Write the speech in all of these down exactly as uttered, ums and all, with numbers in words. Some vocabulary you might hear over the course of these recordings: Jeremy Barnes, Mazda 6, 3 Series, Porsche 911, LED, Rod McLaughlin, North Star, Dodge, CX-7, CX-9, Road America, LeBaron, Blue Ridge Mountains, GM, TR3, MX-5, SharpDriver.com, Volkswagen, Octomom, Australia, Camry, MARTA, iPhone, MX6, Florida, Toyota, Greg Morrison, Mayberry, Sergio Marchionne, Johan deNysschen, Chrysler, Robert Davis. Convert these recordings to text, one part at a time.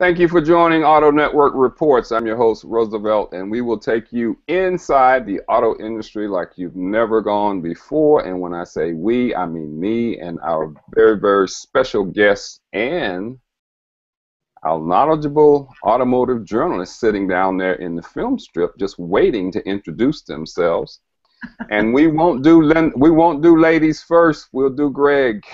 Thank you for joining Auto Network Reports. I'm your host, Roosevelt, and we will take you inside the auto industry like you've never gone before. And when I say we, I mean me and our very, very special guests and our knowledgeable automotive journalist sitting down there in the film strip just waiting to introduce themselves. And we won't do we won't do ladies first. We'll do Greg.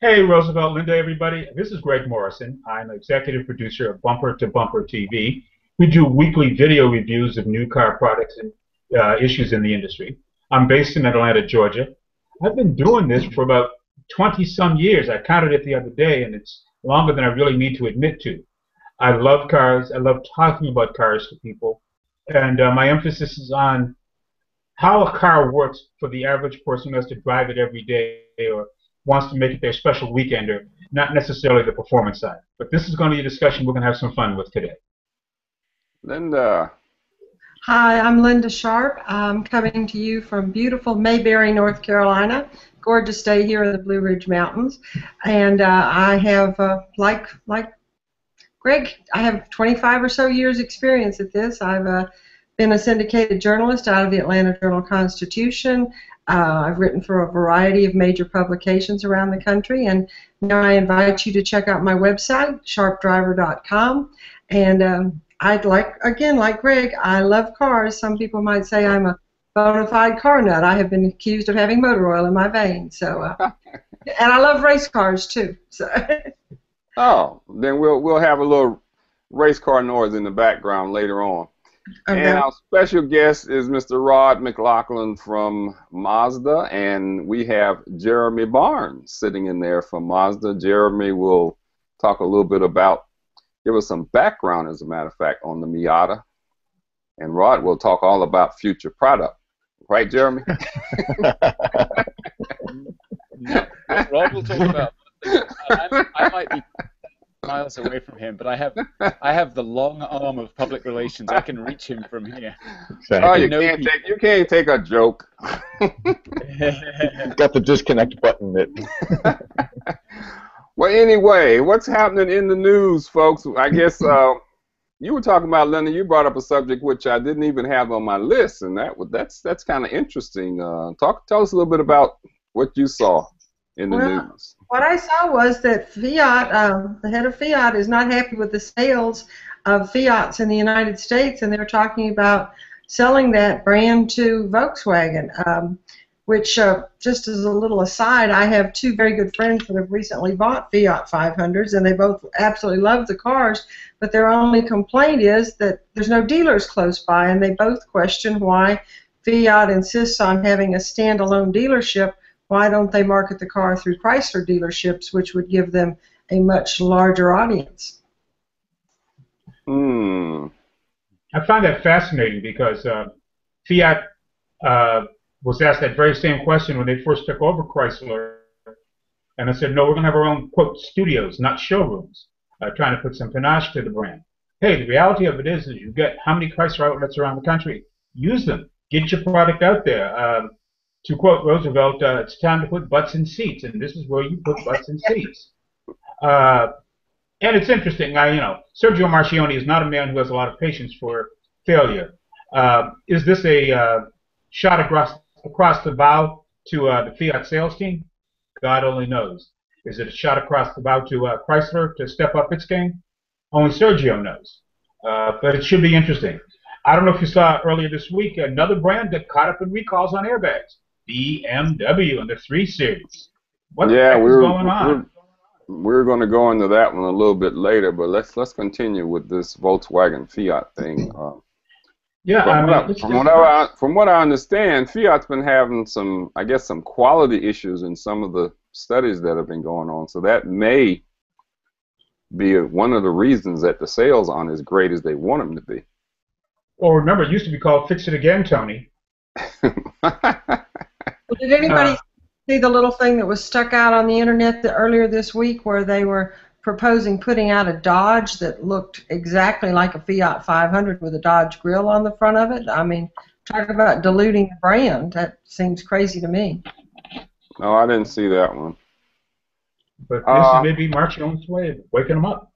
Hey, Roosevelt, Linda, everybody. This is Greg Morrison. I'm executive producer of Bumper to Bumper T V. We do weekly video reviews of new car products and uh, issues in the industry. I'm based in Atlanta, Georgia. I've been doing this for about twenty-some years. I counted it the other day, and it's longer than I really need to admit to. I love cars. I love talking about cars to people. And uh, my emphasis is on how a car works for the average person who has to drive it every day or wants to make it their special weekender, not necessarily the performance side. But this is going to be a discussion we're going to have some fun with today. Linda. Hi, I'm Linda Sharp. I'm coming to you from beautiful Mayberry, North Carolina. Gorgeous day here in the Blue Ridge Mountains. And uh, I have, uh, like like Greg, I have twenty-five or so years experience at this. I've uh, been a syndicated journalist out of the Atlanta Journal-Constitution. Uh, I've written for a variety of major publications around the country, and now I invite you to check out my website, sharp driver dot com. And um, I'd like, again, like Greg, I love cars. Some people might say I'm a bona fide car nut. I have been accused of having motor oil in my veins. So, uh, and I love race cars too. So. Oh, then we'll we'll have a little race car noise in the background later on. Okay. And our special guest is Mister Rod McLaughlin from Mazda, and we have Jeremy Barnes sitting in there from Mazda. Jeremy will talk a little bit about, give us some background, as a matter of fact, on the Miata, and Rod will talk all about future product. Right, Jeremy? Rod will talk about I, I might be miles away from him, but I have I have the long arm of public relations. I can reach him from here. Exactly. Oh, you can't people. take you can't take a joke. Got the disconnect button. It. Well, anyway, what's happening in the news, folks? I guess uh, you were talking about, Linda. You brought up a subject which I didn't even have on my list, and that that's that's kind of interesting. Uh, talk tell us a little bit about what you saw in the well, news. What I saw was that Fiat, uh, the head of Fiat, is not happy with the sales of Fiats in the United States, and they're talking about selling that brand to Volkswagen, um, which, uh, just as a little aside, I have two very good friends that have recently bought Fiat five hundreds, and they both absolutely love the cars, but their only complaint is that there's no dealers close by, and they both question why Fiat insists on having a standalone dealership. Why don't they market the car through Chrysler dealerships, which would give them a much larger audience? Hmm. I find that fascinating because uh, Fiat uh, was asked that very same question when they first took over Chrysler, and I said, no, we're going to have our own, quote, studios, not showrooms, uh, trying to put some panache to the brand. Hey, the reality of it is, is you get how many Chrysler outlets around the country? Use them. Get your product out there. Um, To quote Roosevelt, uh, it's time to put butts in seats, and this is where you put butts in seats. Uh, and it's interesting. I, you know, Sergio Marchionne is not a man who has a lot of patience for failure. Uh, is this a uh, shot across across the bow to uh, the Fiat sales team? God only knows. Is it a shot across the bow to uh, Chrysler to step up its game? Only Sergio knows. Uh, but it should be interesting. I don't know if you saw earlier this week another brand that caught up in recalls on airbags. B M W and the three series. What yeah, the heck is we're, going on? We're, we're going to go into that one a little bit later, but let's let's continue with this Volkswagen Fiat thing. Uh, yeah, from, I mean, what, from, what I, from what I understand, Fiat's been having some, I guess, some quality issues in some of the studies that have been going on, so that may be a, one of the reasons that the sales aren't as great as they want them to be. Well, remember, it used to be called Fix It Again, Tony. Did anybody uh, see the little thing that was stuck out on the internet the, earlier this week where they were proposing putting out a Dodge that looked exactly like a Fiat five hundred with a Dodge grill on the front of it? I mean, talk about diluting the brand. That seems crazy to me. No, I didn't see that one. But uh, this may be marching on its way, waking them up.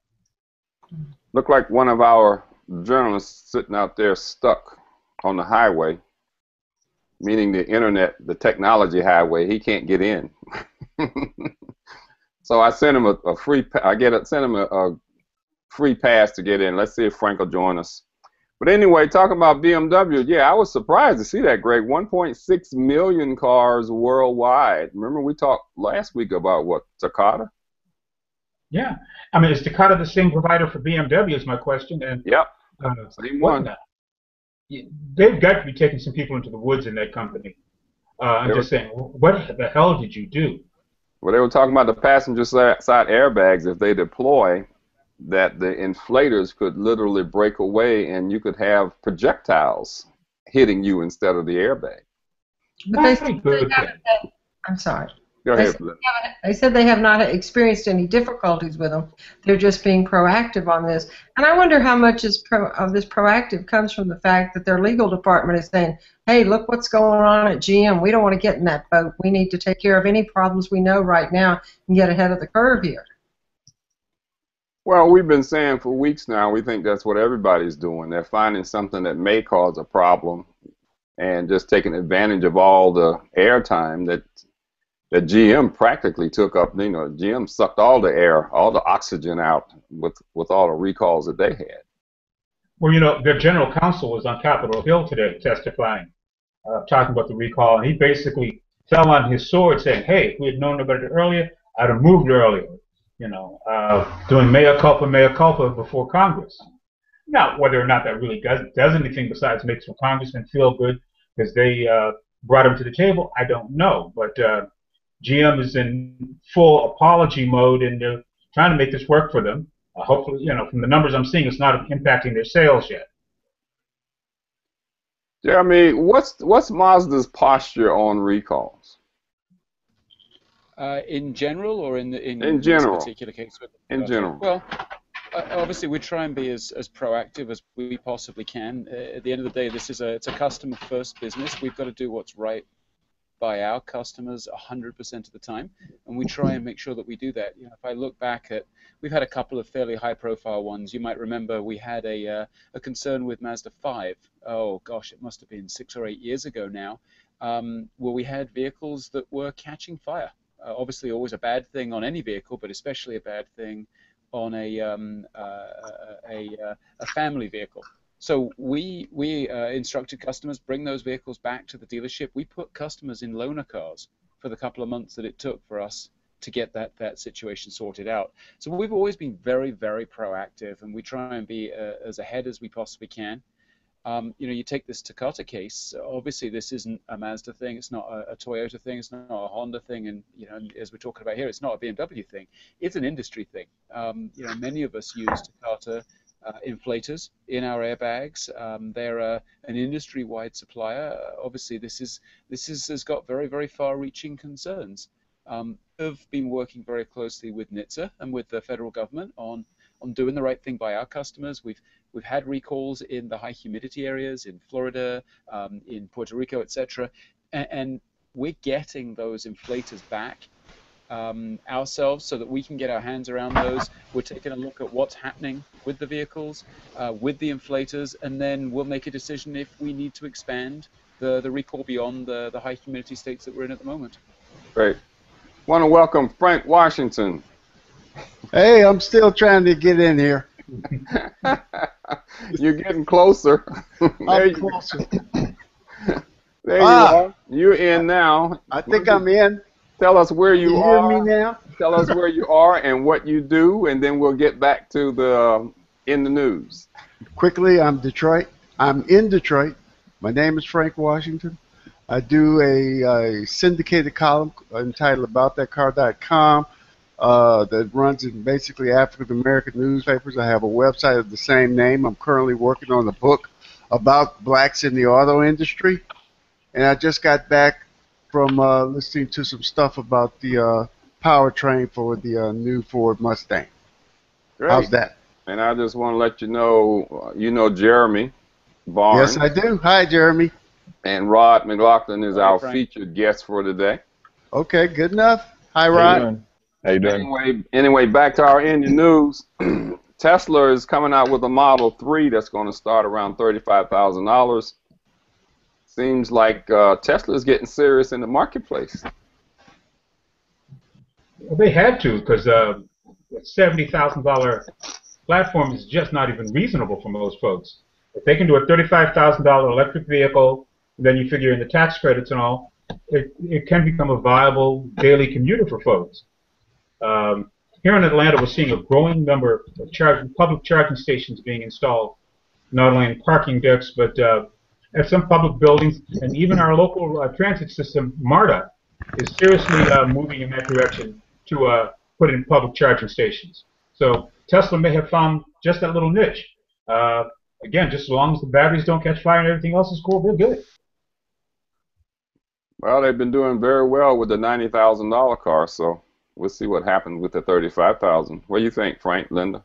Looked like one of our journalists sitting out there stuck on the highway, meaning the internet, the technology highway. He can't get in. So I sent him a, a free. I get a, sent him a, a free pass to get in. Let's see if Frank will join us. But anyway, talking about B M W, yeah, I was surprised to see that, Greg. one point six million cars worldwide. Remember we talked last week about, what, Takata? Yeah. I mean, is Takata the same provider for B M W is my question. And, yep. Uh, same one. They've got to be taking some people into the woods in that company. Uh, I'm they just were, saying, what the hell did you do? Well, they were talking about the passenger side airbags, if they deploy, that the inflators could literally break away and you could have projectiles hitting you instead of the airbag. But they said they haven't, I'm sorry. Go ahead. They said, they, they said they have not experienced any difficulties with them. They're just being proactive on this. And I wonder how much is pro, of this proactive comes from the fact that their legal department is saying, hey, look what's going on at G M. We don't want to get in that boat. We need to take care of any problems we know right now and get ahead of the curve here. Well, we've been saying for weeks now, we think that's what everybody's doing. They're finding something that may cause a problem and just taking advantage of all the airtime that that G M practically took up. You know, G M sucked all the air, all the oxygen out with, with all the recalls that they had. Well, you know, their general counsel was on Capitol Hill today testifying, uh, talking about the recall, and he basically fell on his sword saying, hey, if we had known about it earlier, I'd have moved earlier. You know, uh, doing mea culpa, mea culpa before Congress. Now, whether or not that really does, does anything besides makes some congressmen feel good because they uh, brought him to the table, I don't know. But uh, G M is in full apology mode, and they're trying to make this work for them. Uh, hopefully, you know, from the numbers I'm seeing, it's not impacting their sales yet. Jeremy, what's what's Mazda's posture on recalls? Uh, in general, or in the, in, in general. This particular case? In general. Well, uh, obviously we try and be as, as proactive as we possibly can. Uh, at the end of the day, this is a it's a customer first business. We've got to do what's right by our customers one hundred percent of the time, and we try and make sure that we do that. You know, if I look back at, we've had a couple of fairly high-profile ones. You might remember we had a uh, a concern with Mazda five. Oh gosh, it must have been six or eight years ago now, um, where we had vehicles that were catching fire. Uh, obviously, always a bad thing on any vehicle, but especially a bad thing on a um, uh, a, uh, a family vehicle. So we we uh, instructed customers, bring those vehicles back to the dealership. We put customers in loaner cars for the couple of months that it took for us to get that that situation sorted out. So we've always been very, very proactive, and we try and be uh, as ahead as we possibly can. Um, you know, you take this Takata case. Obviously, this isn't a Mazda thing. It's not a, a Toyota thing. It's not a Honda thing. And you know, as we're talking about here, it's not a B M W thing. It's an industry thing. Um, you know, many of us use Takata uh, inflators in our airbags. Um, they're uh, an industry-wide supplier. Uh, obviously, this is this is has got very, very far-reaching concerns. Um, I've been working very closely with N H T S A and with the federal government on on doing the right thing by our customers. We've We've had recalls in the high humidity areas, in Florida, um, in Puerto Rico, et cetera, and, and we're getting those inflators back um, ourselves so that we can get our hands around those. We're taking a look at what's happening with the vehicles, uh, with the inflators, and then we'll make a decision if we need to expand the, the recall beyond the, the high humidity states that we're in at the moment. Great. Want to welcome Frank Washington. Hey, I'm still trying to get in here. You're getting closer. there you, closer. there ah, you are. You're in now. I think I'm in. Tell us where you, you are. Hear me now? Tell us where you are and what you do, and then we'll get back to the um, in the news. Quickly, I'm Detroit. I'm in Detroit. My name is Frank Washington. I do a, a syndicated column entitled about that car dot com. Uh, that runs in basically African-American newspapers. I have a website of the same name. I'm currently working on a book about blacks in the auto industry. And I just got back from uh, listening to some stuff about the uh, powertrain for the uh, new Ford Mustang. Great. How's that? And I just want to let you know, uh, you know Jeremy Barnes. Yes, I do. Hi, Jeremy. And Rod McLaughlin is Hi, our Frank. featured guest for today. Okay, good enough. Hi, Rod. How you doing? Anyway, anyway, back to our engine news. Tesla is coming out with a Model three that's going to start around thirty-five thousand dollars. Seems like uh, Tesla is getting serious in the marketplace. Well, they had to, because uh, seventy thousand dollar platform is just not even reasonable for most folks. If they can do a thirty-five thousand dollar electric vehicle, then you figure in the tax credits and all, it, it can become a viable daily commuter for folks. Um, here in Atlanta, we're seeing a growing number of charging, public charging stations being installed, not only in parking decks, but uh, at some public buildings, and even our local uh, transit system, MARTA, is seriously uh, moving in that direction to uh, put in public charging stations. So Tesla may have found just that little niche. Uh, again, just as long as the batteries don't catch fire and everything else is cool, we're good. Well, they've been doing very well with the ninety thousand dollar car, so we'll see what happens with the thirty-five thousand. What do you think, Frank, Linda?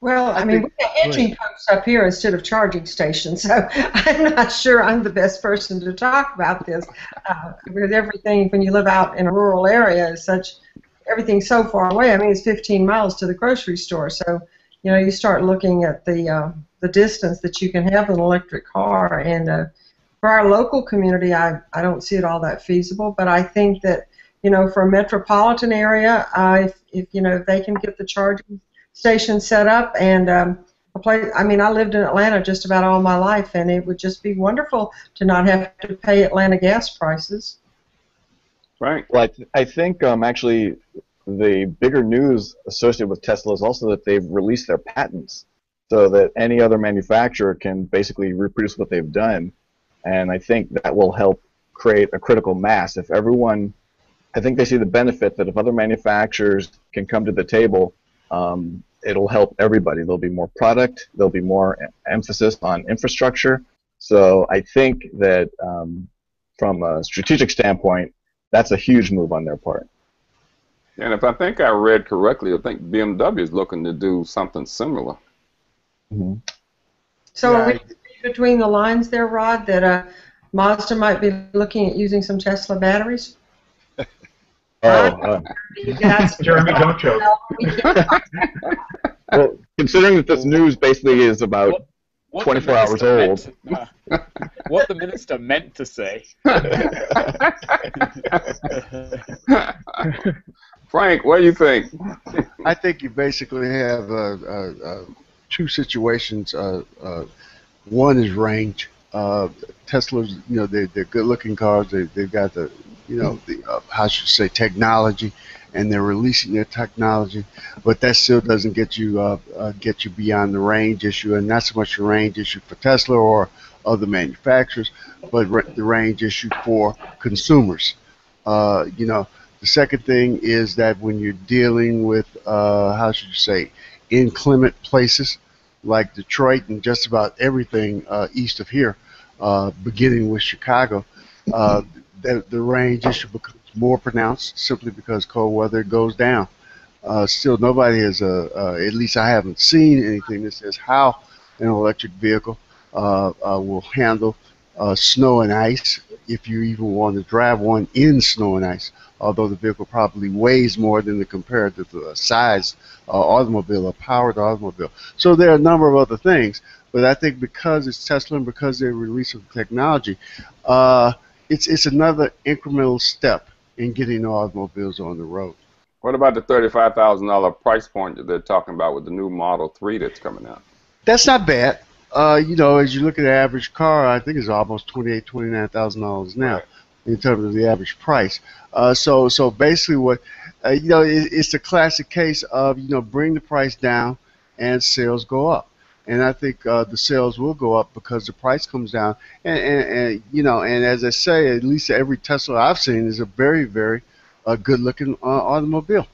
Well, I mean, we've got engine pumps up here instead of charging stations, so I'm not sure I'm the best person to talk about this. Uh, with everything, when you live out in a rural area, is such everything's so far away. I mean, it's fifteen miles to the grocery store, so you know, you start looking at the uh, the distance that you can have an electric car. And uh, for our local community, I I don't see it all that feasible, but I think that you know, for a metropolitan area, uh, if if you know, if they can get the charging station set up and um, a place. I mean, I lived in Atlanta just about all my life, and it would just be wonderful to not have to pay Atlanta gas prices. Right. Well, I, th I think um, actually the bigger news associated with Tesla is also that they've released their patents, so that any other manufacturer can basically reproduce what they've done, and I think that will help create a critical mass. If everyone, I think they see the benefit that if other manufacturers can come to the table. Um, it'll help everybody. There'll be more product. There'll be more emphasis on infrastructure. So I think that um, from a strategic standpoint, that's a huge move on their part. And if I think I read correctly, I think B M W is looking to do something similar. Mm-hmm. So yeah, are we between the lines there, Rod, that uh, Mazda might be looking at using some Tesla batteries? Oh, uh, that's Jeremy, don't joke. Well, considering that this news basically is about what, what twenty-four hours old. To, uh, what the minister meant to say. Frank, what do you think? I think you basically have uh, uh, uh, two situations. Uh, uh, one is range. Uh, Tesla's, you know, they, they're good-looking cars. They, they've got the, you know, the, uh, how should I say, technology, and they're releasing their technology, but that still doesn't get you uh, uh, get you beyond the range issue, and not so much the range issue for Tesla or other manufacturers, but the range issue for consumers. Uh, you know, the second thing is that when you're dealing with, uh, how should you say, inclement places like Detroit and just about everything uh, east of here, uh, beginning with Chicago, uh, The, the range issue becomes more pronounced simply because cold weather goes down. Uh, still, nobody has, uh, uh, at least I haven't seen anything that says how an electric vehicle uh, uh, will handle uh, snow and ice, if you even want to drive one in snow and ice, although the vehicle probably weighs more than the comparative uh, size uh, automobile or powered automobile. So there are a number of other things, but I think because it's Tesla and because they're releasing technology, uh, It's, it's another incremental step in getting the automobiles on the road. What about the thirty-five thousand dollar price point that they're talking about with the new Model three that's coming out? That's not bad. Uh, you know, as you look at the average car, I think it's almost twenty-eight thousand, twenty-nine thousand dollars now, right, in terms of the average price. Uh, so, so basically what, uh, you know, it, it's the classic case of, you know, bring the price down and sales go up. And I think uh, the sales will go up because the price comes down, and, and, and you know, and as I say, at least every Tesla I've seen is a very, very uh, good-looking uh, automobile.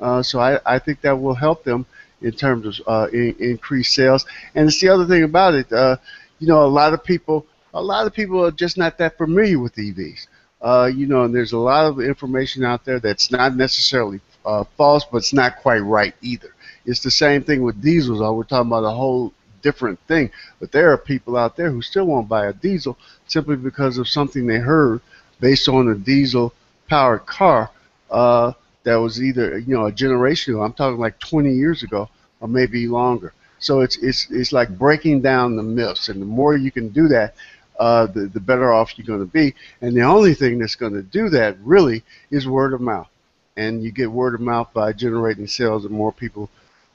Uh, so I, I think that will help them in terms of uh, in, increased sales. And it's the other thing about it, uh, you know, a lot of people, a lot of people are just not that familiar with E Vs. Uh, you know, and there's a lot of information out there that's not necessarily uh, false, but it's not quite right either. It's the same thing with diesels. We're talking about a whole different thing, but there are people out there who still won't buy a diesel simply because of something they heard based on a diesel-powered car uh, that was either, you know, a generation ago. I'm talking like twenty years ago or maybe longer. So it's it's it's like breaking down the myths, and the more you can do that, uh, the the better off you're going to be. And the only thing that's going to do that really is word of mouth, and you get word of mouth by generating sales and more people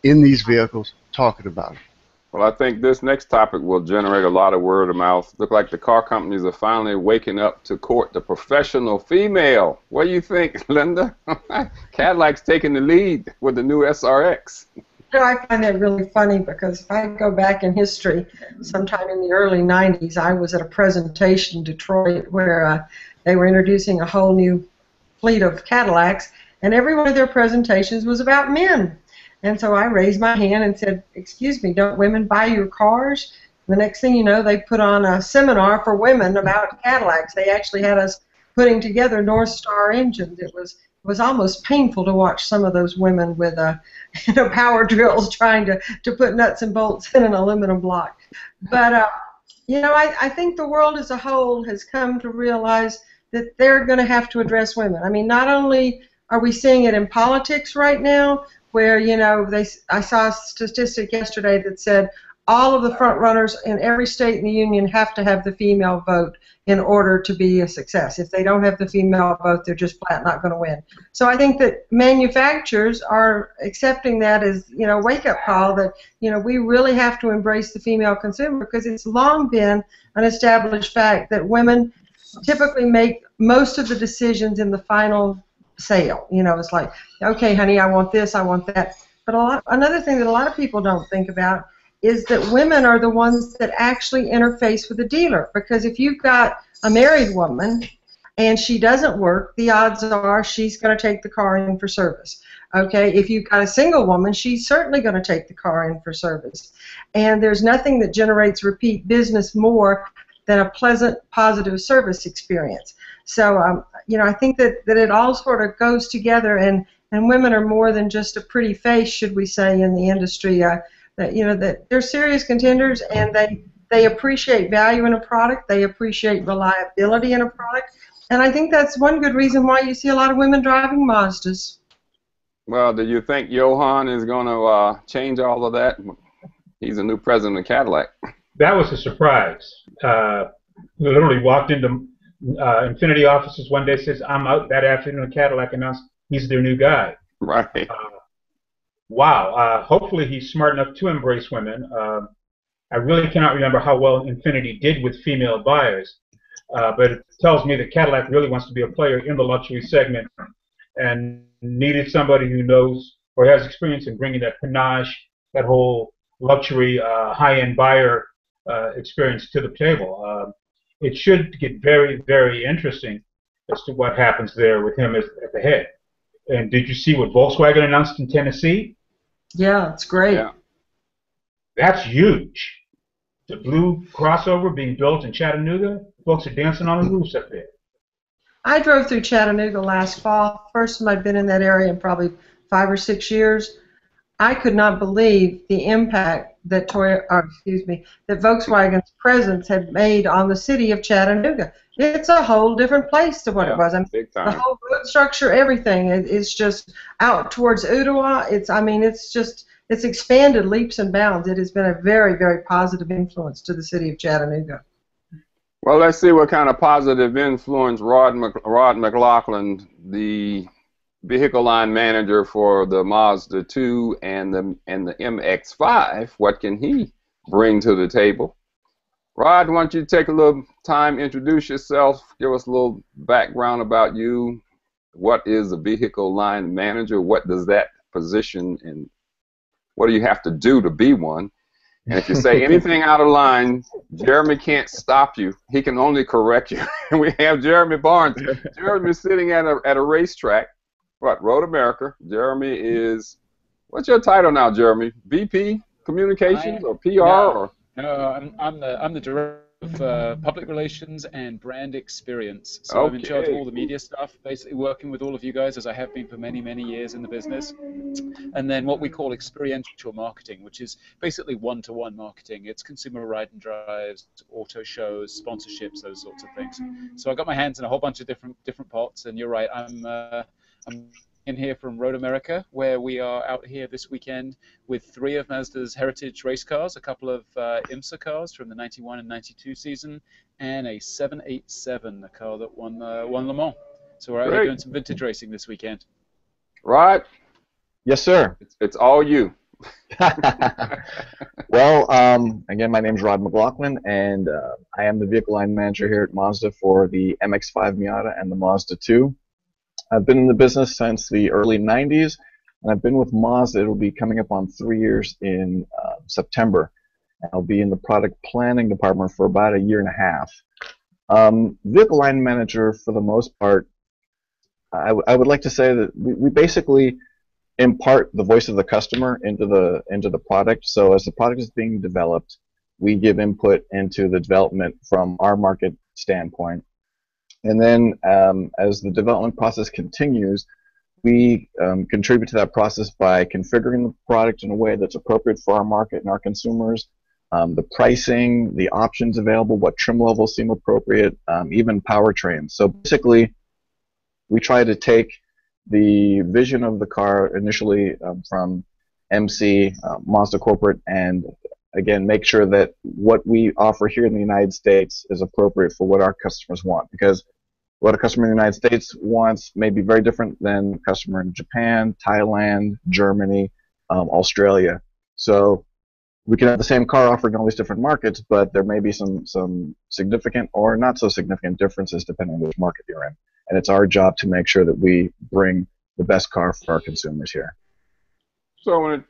in these vehicles talking about them. Well, I think this next topic will generate a lot of word of mouth. Look like the car companies are finally waking up to court the professional female. What do you think, Linda? Cadillac's taking the lead with the new S R X. I find that really funny because if I go back in history, sometime in the early nineties, I was at a presentation in Detroit where uh, they were introducing a whole new fleet of Cadillacs, and every one of their presentations was about men. And so I raised my hand and said, excuse me, don't women buy your cars? And the next thing you know, they put on a seminar for women about Cadillacs. They actually had us putting together North Star engines. It was It was almost painful to watch some of those women with uh, you know, power drills trying to, to put nuts and bolts in an aluminum block. But, uh, you know, I, I think the world as a whole has come to realize that they're going to have to address women. I mean, not only are we seeing it in politics right now where, you know, they, I saw a statistic yesterday that said all of the front runners in every state in the union have to have the female vote in order to be a success. If they don't have the female vote, they're just flat not going to win. So I think that manufacturers are accepting that as, you know, wake-up call that, you know, we really have to embrace the female consumer because it's long been an established fact that women typically make most of the decisions in the final sale. You know, it's like, okay, honey, I want this, I want that. But a lot, another thing that a lot of people don't think about is that women are the ones that actually interface with the dealer, because if you've got a married woman and she doesn't work, the odds are she's going to take the car in for service. Okay, if you've got a single woman, she's certainly going to take the car in for service. And there's nothing that generates repeat business more than a pleasant, positive service experience. So, um, you know, I think that, that it all sort of goes together, and, and women are more than just a pretty face, should we say, in the industry. Uh, That, you know, that they're serious contenders, and they, they appreciate value in a product. They appreciate reliability in a product. And I think that's one good reason why you see a lot of women driving Mazdas. Well, do you think Johan is going to uh, change all of that? He's a new president of Cadillac. That was a surprise. Uh, literally walked into uh, Infinity offices one day, says, I'm out that afternoon at Cadillac, and he's their new guy. Right. Uh, Wow. Uh, hopefully he's smart enough to embrace women. Uh, I really cannot remember how well Infinity did with female buyers, uh, but it tells me that Cadillac really wants to be a player in the luxury segment and needed somebody who knows or has experience in bringing that panache, that whole luxury uh, high-end buyer uh, experience to the table. Uh, it should get very, very interesting as to what happens there with him as, at the head. And did you see what Volkswagen announced in Tennessee? Yeah, it's great. Yeah. That's huge. The blue crossover being built in Chattanooga, folks are dancing on the roofs up there. I drove through Chattanooga last fall. First time I'd been in that area in probably five or six years. I could not believe the impact that Toyota, or excuse me, that Volkswagen's presence had made on the city of Chattanooga. It's a whole different place to what yeah, it was. I mean, the whole road structure, everything is it's just out towards Ottawa. It's, I mean, it's just it's expanded leaps and bounds. It has been a very, very positive influence to the city of Chattanooga. Well, let's see what kind of positive influence Rod Mc, Rod McLaughlin, the vehicle line manager for the Mazda two and the and the M X five. What can he bring to the table? Rod, why don't you take a little time, introduce yourself, give us a little background about you. What is a vehicle line manager? What does that position and what do you have to do to be one? And if you say anything out of line, Jeremy can't stop you. He can only correct you. And we have Jeremy Barnes. Jeremy's sitting at a, at a racetrack. What, Road America. Jeremy is, what's your title now, Jeremy? V P Communications or P R? No. or? No, I'm, I'm the I'm the director of uh, public relations and brand experience. So okay. I'm in charge of all the media stuff, basically working with all of you guys as I have been for many many years in the business. And then what we call experiential marketing, which is basically one-to-one marketing. It's consumer ride and drives, auto shows, sponsorships, those sorts of things. So I got my hands in a whole bunch of different different pots. And you're right, I'm. Uh, I'm in here from Road America, where we are out here this weekend with three of Mazda's heritage race cars, a couple of uh, IMSA cars from the ninety-one and ninety-two season, and a seven eighty-seven, a car that won, uh, won Le Mans. So we're out Great. here doing some vintage racing this weekend. Right. Yes, sir. It's, it's all you. Well, um, again, my name is Rod McLaughlin, and uh, I am the vehicle line manager here at Mazda for the M X five Miata and the Mazda two. I've been in the business since the early nineties, and I've been with Mazda. It'll be coming up on three years in uh, September. I'll be in the product planning department for about a year and a half. Um, vehicle line manager, for the most part, I, w I would like to say that we, we basically impart the voice of the customer into the into the product. So as the product is being developed, we give input into the development from our market standpoint, and then um, as the development process continues, we um, contribute to that process by configuring the product in a way that's appropriate for our market and our consumers. Um, the pricing, the options available, what trim levels seem appropriate, um, even powertrains. So basically, we try to take the vision of the car initially um, from M C, uh, Mazda Corporate, and again make sure that what we offer here in the United States is appropriate for what our customers want, because what a customer in the United States wants may be very different than a customer in Japan, Thailand, Germany, um, Australia. So we can have the same car offered in all these different markets, but there may be some, some significant or not so significant differences depending on which market you're in. And it's our job to make sure that we bring the best car for our consumers here. So when it,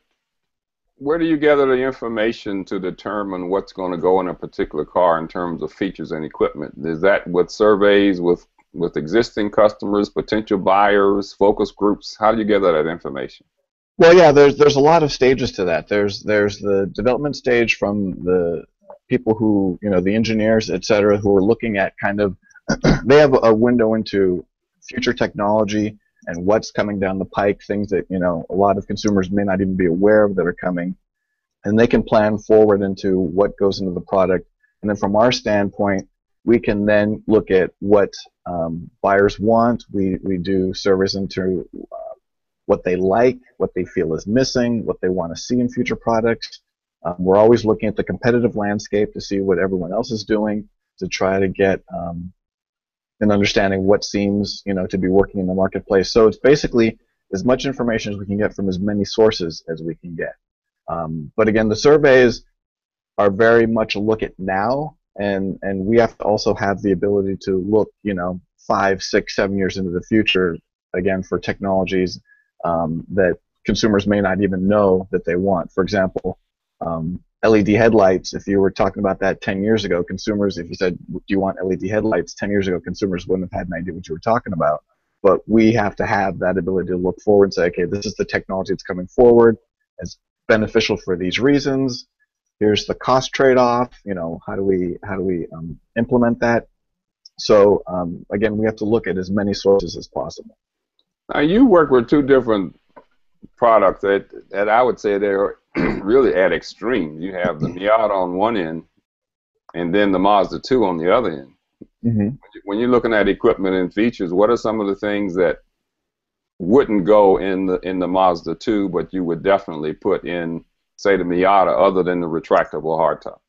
where do you gather the information to determine what's going to go in a particular car in terms of features and equipment? Is that with surveys, with, with existing customers, potential buyers, focus groups? How do you gather that information? Well, yeah, there's, there's a lot of stages to that. There's, there's the development stage from the people who, you know, the engineers, et cetera, who are looking at kind of they have a window into future technology and what's coming down the pike, things that, you know, a lot of consumers may not even be aware of that are coming, and they can plan forward into what goes into the product. And then from our standpoint, we can then look at what um, buyers want. We, we do surveys into uh, what they like, what they feel is missing, what they want to see in future products. Um, we're always looking at the competitive landscape to see what everyone else is doing, to try to get um, and understanding what seems, you know, to be working in the marketplace. So it's basically as much information as we can get from as many sources as we can get. Um, but again, the surveys are very much a look at now, and, and we have to also have the ability to look, you know, five, six, seven years into the future, again, for technologies um, that consumers may not even know that they want. For example, um, L E D headlights, if you were talking about that ten years ago, consumers, if you said, do you want L E D headlights, ten years ago, consumers wouldn't have had an idea what you were talking about. But we have to have that ability to look forward and say, okay, this is the technology that's coming forward. It's beneficial for these reasons. Here's the cost trade-off. You know, how do we, how do we um, implement that? So, um, again, we have to look at as many sources as possible. Now, you work with two different products that, that I would say they're really at extremes. You have the Miata on one end and then the Mazda two on the other end. Mm-hmm. When you're looking at equipment and features, what are some of the things that wouldn't go in the in the Mazda two but you would definitely put in, say, the Miata, other than the retractable hardtop?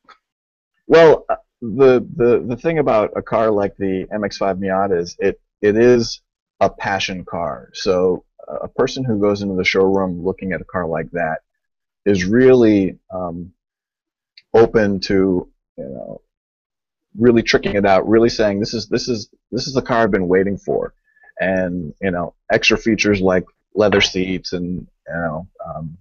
Well, the, the, the thing about a car like the M X five Miata is it, it is a passion car. So a person who goes into the showroom looking at a car like that is really um, open to, you know, really tricking it out, really saying this is this is this is the car I've been waiting for, and, you know, extra features like leather seats and, you know, um,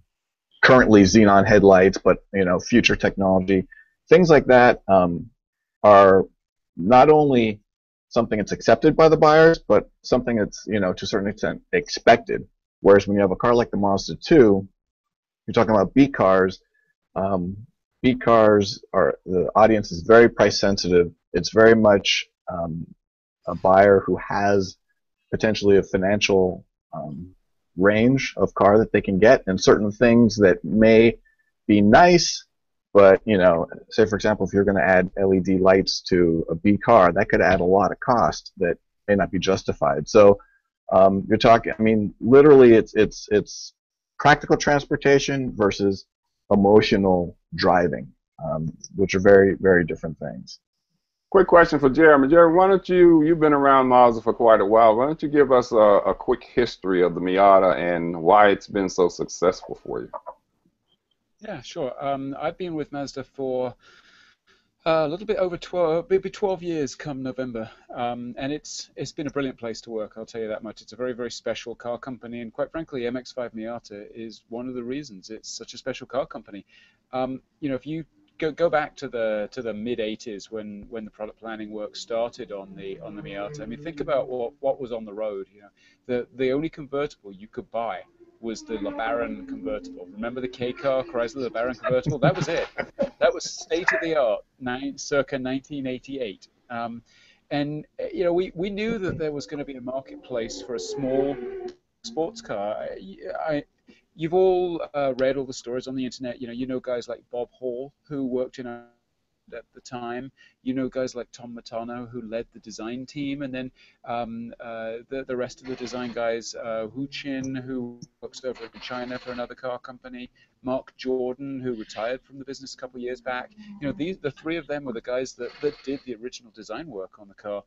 currently xenon headlights, but, you know, future technology, things like that um, are not only something that's accepted by the buyers, but something that's, you know, to a certain extent expected. Whereas when you have a car like the Mazda two, you're talking about B cars. Um, B cars are, the audience is very price sensitive. It's very much um, a buyer who has potentially a financial um, range of car that they can get, and certain things that may be nice, but, you know, say for example, if you're going to add L E D lights to a B car, that could add a lot of cost that may not be justified. So Um, you're talking, I mean, literally, it's it's it's practical transportation versus emotional driving, um, which are very, very different things. Quick question for Jeremy. Jeremy, why don't you, you've been around Mazda for quite a while, why don't you give us a, a quick history of the Miata and why it's been so successful for you? Yeah, sure. Um, I've been with Mazda for a little bit over twelve, maybe twelve years come November, um, and it's it's been a brilliant place to work, I'll tell you that much. It's a very, very special car company, and quite frankly, M X five Miata is one of the reasons it's such a special car company. Um, you know, if you Go go back to the to the mid eighties when when the product planning work started on the on the Miata. I mean, think about what what was on the road. You know, the the only convertible you could buy was the LeBaron convertible. Remember the K car, Chrysler LeBaron convertible? That was it. That was state of the art, nine, circa nineteen eighty-eight. Um, and you know, we we knew that there was going to be a marketplace for a small sports car. I, I, You've all uh, read all the stories on the internet. You know, you know guys like Bob Hall, who worked in our at the time. You know guys like Tom Matano, who led the design team, and then um, uh, the the rest of the design guys. Uh, Hu Qin, who works over in China for another car company. Mark Jordan, who retired from the business a couple of years back. You know, these the three of them were the guys that that did the original design work on the car.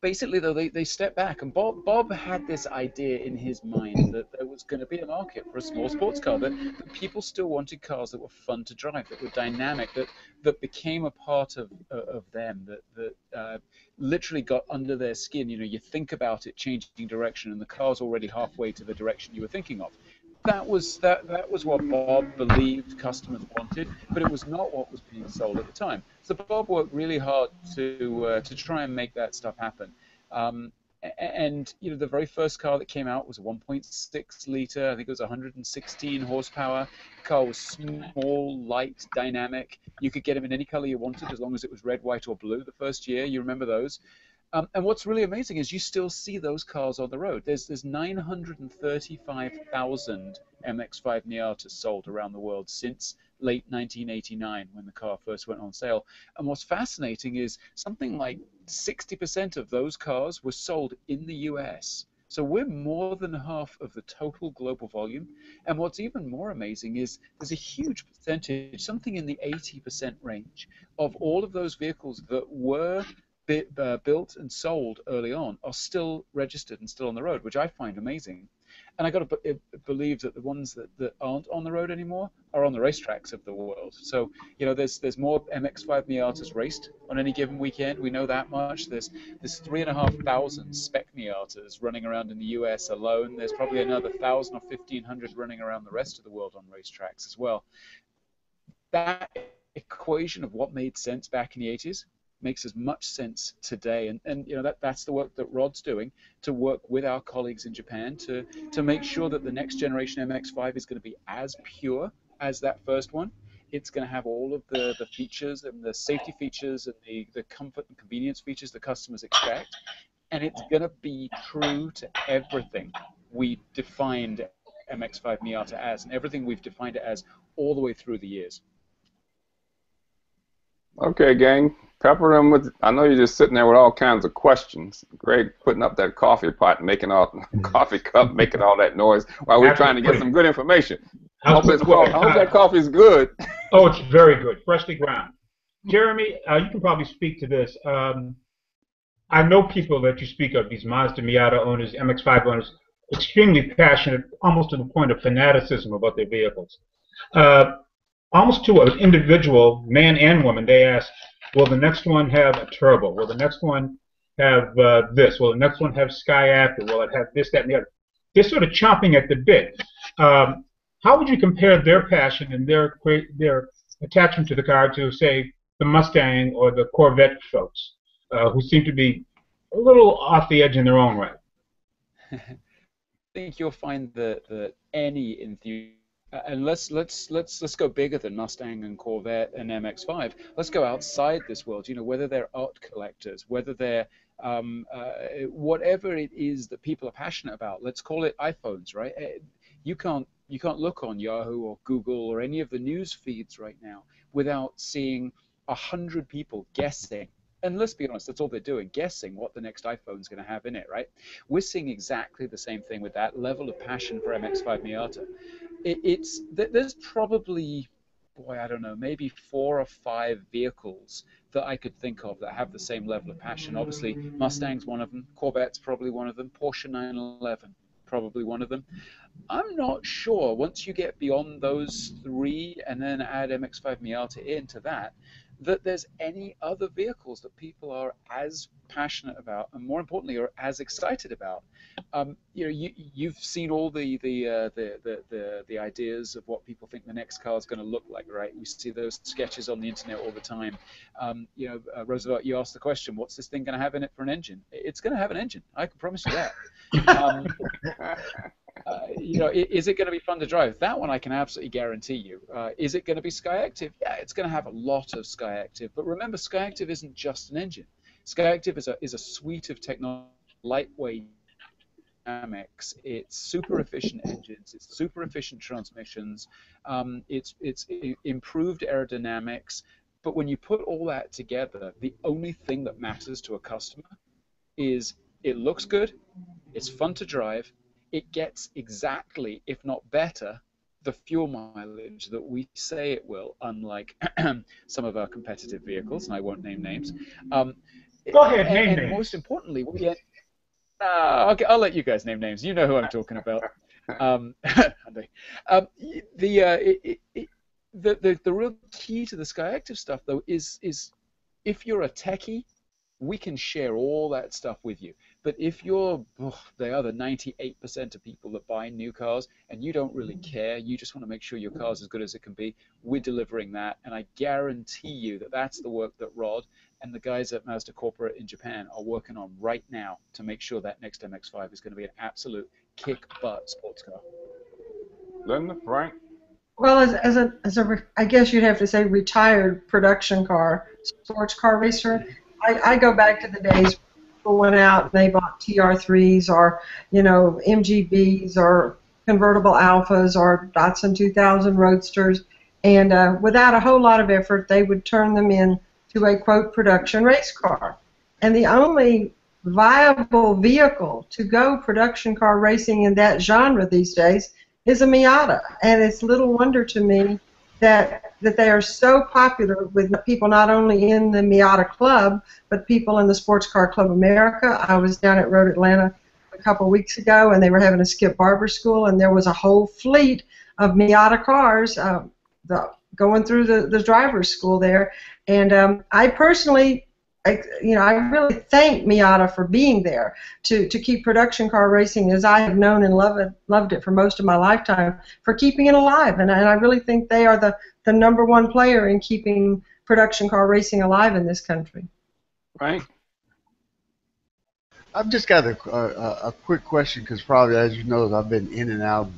Basically, though, they, they stepped back, and Bob, Bob had this idea in his mind that there was going to be a market for a small sports car, that, that people still wanted cars that were fun to drive, that were dynamic, that, that became a part of, uh, of them, that, that uh, literally got under their skin. You know, you think about it changing direction, and the car's already halfway to the direction you were thinking of. That was, that, that was what Bob believed customers wanted, but it was not what was being sold at the time. So Bob worked really hard to, uh, to try and make that stuff happen. Um, and you know, the very first car that came out was a one point six liter, I think it was one hundred sixteen horsepower. The car was small, light, dynamic. You could get them in any color you wanted as long as it was red, white, or blue the first year. You remember those. Um, and what's really amazing is you still see those cars on the road. There's there's nine hundred thirty-five thousand M X five Miatas sold around the world since late nineteen eighty-nine, when the car first went on sale. And what's fascinating is something like sixty percent of those cars were sold in the U S. So we're more than half of the total global volume. And what's even more amazing is there's a huge percentage, something in the eighty percent range, of all of those vehicles that were built and sold early on are still registered and still on the road, which I find amazing. And I got to believe that the ones that, that aren't on the road anymore are on the racetracks of the world. So you know, there's there's more M X five Miatas raced on any given weekend. We know that much. There's there's three and a half thousand spec Miatas running around in the U S alone. There's probably another thousand or fifteen hundred running around the rest of the world on racetracks as well. That equation of what made sense back in the eighties makes as much sense today, and, and you know that that's the work that Rod's doing, to work with our colleagues in Japan to to make sure that the next generation M X five is going to be as pure as that first one. It's going to have all of the, the features and the safety features and the, the comfort and convenience features the customers expect, and it's going to be true to everything we defined M X five Miata as, and everything we've defined it as all the way through the years. Okay, gang. Pepper them with, I know you're just sitting there with all kinds of questions. Greg putting up that coffee pot, making all, coffee cup, making all that noise while we're trying to get some good information. I hope, it's well. I hope that coffee's good. Oh, it's very good. Freshly ground. Jeremy, uh, you can probably speak to this. Um, I know people that you speak of, these Mazda Miata owners, M X five owners, extremely passionate, almost to the point of fanaticism about their vehicles. Uh, almost to an individual, man and woman, they ask, will the next one have a turbo? Will the next one have uh, this? Will the next one have SkyActiv? Will it have this, that, and the other? They're sort of chomping at the bit. Um, how would you compare their passion and their their attachment to the car to, say, the Mustang or the Corvette folks, uh, who seem to be a little off the edge in their own right? I think you'll find that, that any enthusiast, Uh, and let's let's let's let's go bigger than Mustang and Corvette and M X five. Let's go outside this world. You know, whether they're art collectors, whether they're um, uh, whatever it is that people are passionate about. Let's call it iPhones, right? You can't you can't look on Yahoo or Google or any of the news feeds right now without seeing a hundred people guessing And let's be honest, that's all they're doing, guessing what the next iPhone is going to have in it, right? We're seeing exactly the same thing with that level of passion for M X five Miata. It, it's, there's probably, boy, I don't know, maybe four or five vehicles that I could think of that have the same level of passion. Obviously, Mustang's one of them, Corvette's probably one of them, Porsche nine eleven. Probably one of them. I'm not sure. Once you get beyond those three and then add M X five Miata into that, that there's any other vehicles that people are as passionate about, and more importantly, are as excited about. Um, you know, you, you've seen all the the, uh, the the the the ideas of what people think the next car is going to look like, right? We see those sketches on the internet all the time. Um, you know, uh, Roosevelt, you asked the question, "What's this thing going to have in it for an engine?" It's going to have an engine. I can promise you that. um, Uh, you know, is it going to be fun to drive? That one I can absolutely guarantee you. Uh, is it going to be SkyActiv? Yeah, it's going to have a lot of SkyActiv. But remember, SkyActiv isn't just an engine. SkyActiv is a is a suite of technology, lightweight dynamics. It's super efficient engines. It's super efficient transmissions. Um, it's it's improved aerodynamics. But when you put all that together, the only thing that matters to a customer is it looks good, it's fun to drive. It gets exactly, if not better, the fuel mileage that we say it will, unlike some of our competitive vehicles, and I won't name names. Um, Go ahead, and, name and names. Most importantly, we get, uh, okay, I'll let you guys name names. You know who I'm talking about. Um, um, the, uh, it, it, it, the, the, the real key to the SkyActiv stuff, though, is, is if you're a techie, we can share all that stuff with you. But if you're oh, the other ninety-eight percent of people that buy new cars and you don't really care, you just want to make sure your car's as good as it can be, we're delivering that. And I guarantee you that that's the work that Rod and the guys at Mazda Corporate in Japan are working on right now to make sure that next M X five is going to be an absolute kick-butt sports car. Linda, Frank? Well, as, as a, as a, I guess you'd have to say retired production car, sports car racer, I, I go back to the days went out and they bought T R threes or, you know, M G Bs or convertible Alphas or Datsun two thousand Roadsters, and uh, without a whole lot of effort they would turn them in to a, quote, production race car. And the only viable vehicle to go production car racing in that genre these days is a Miata, and it's little wonder to me that that they are so popular with people not only in the Miata Club, but people in the Sports Car Club America. I was down at Road Atlanta a couple of weeks ago, and they were having a Skip Barber School, and there was a whole fleet of Miata cars uh, the, going through the, the driver's school there. And um, I personally, I, you know, I really thank Miata for being there to, to keep production car racing, as I have known and loved it, loved it for most of my lifetime, for keeping it alive. And, and I really think they are the, the number one player in keeping production car racing alive in this country. Right. I've just got a, a, a quick question, because probably, as you know, I've been in and out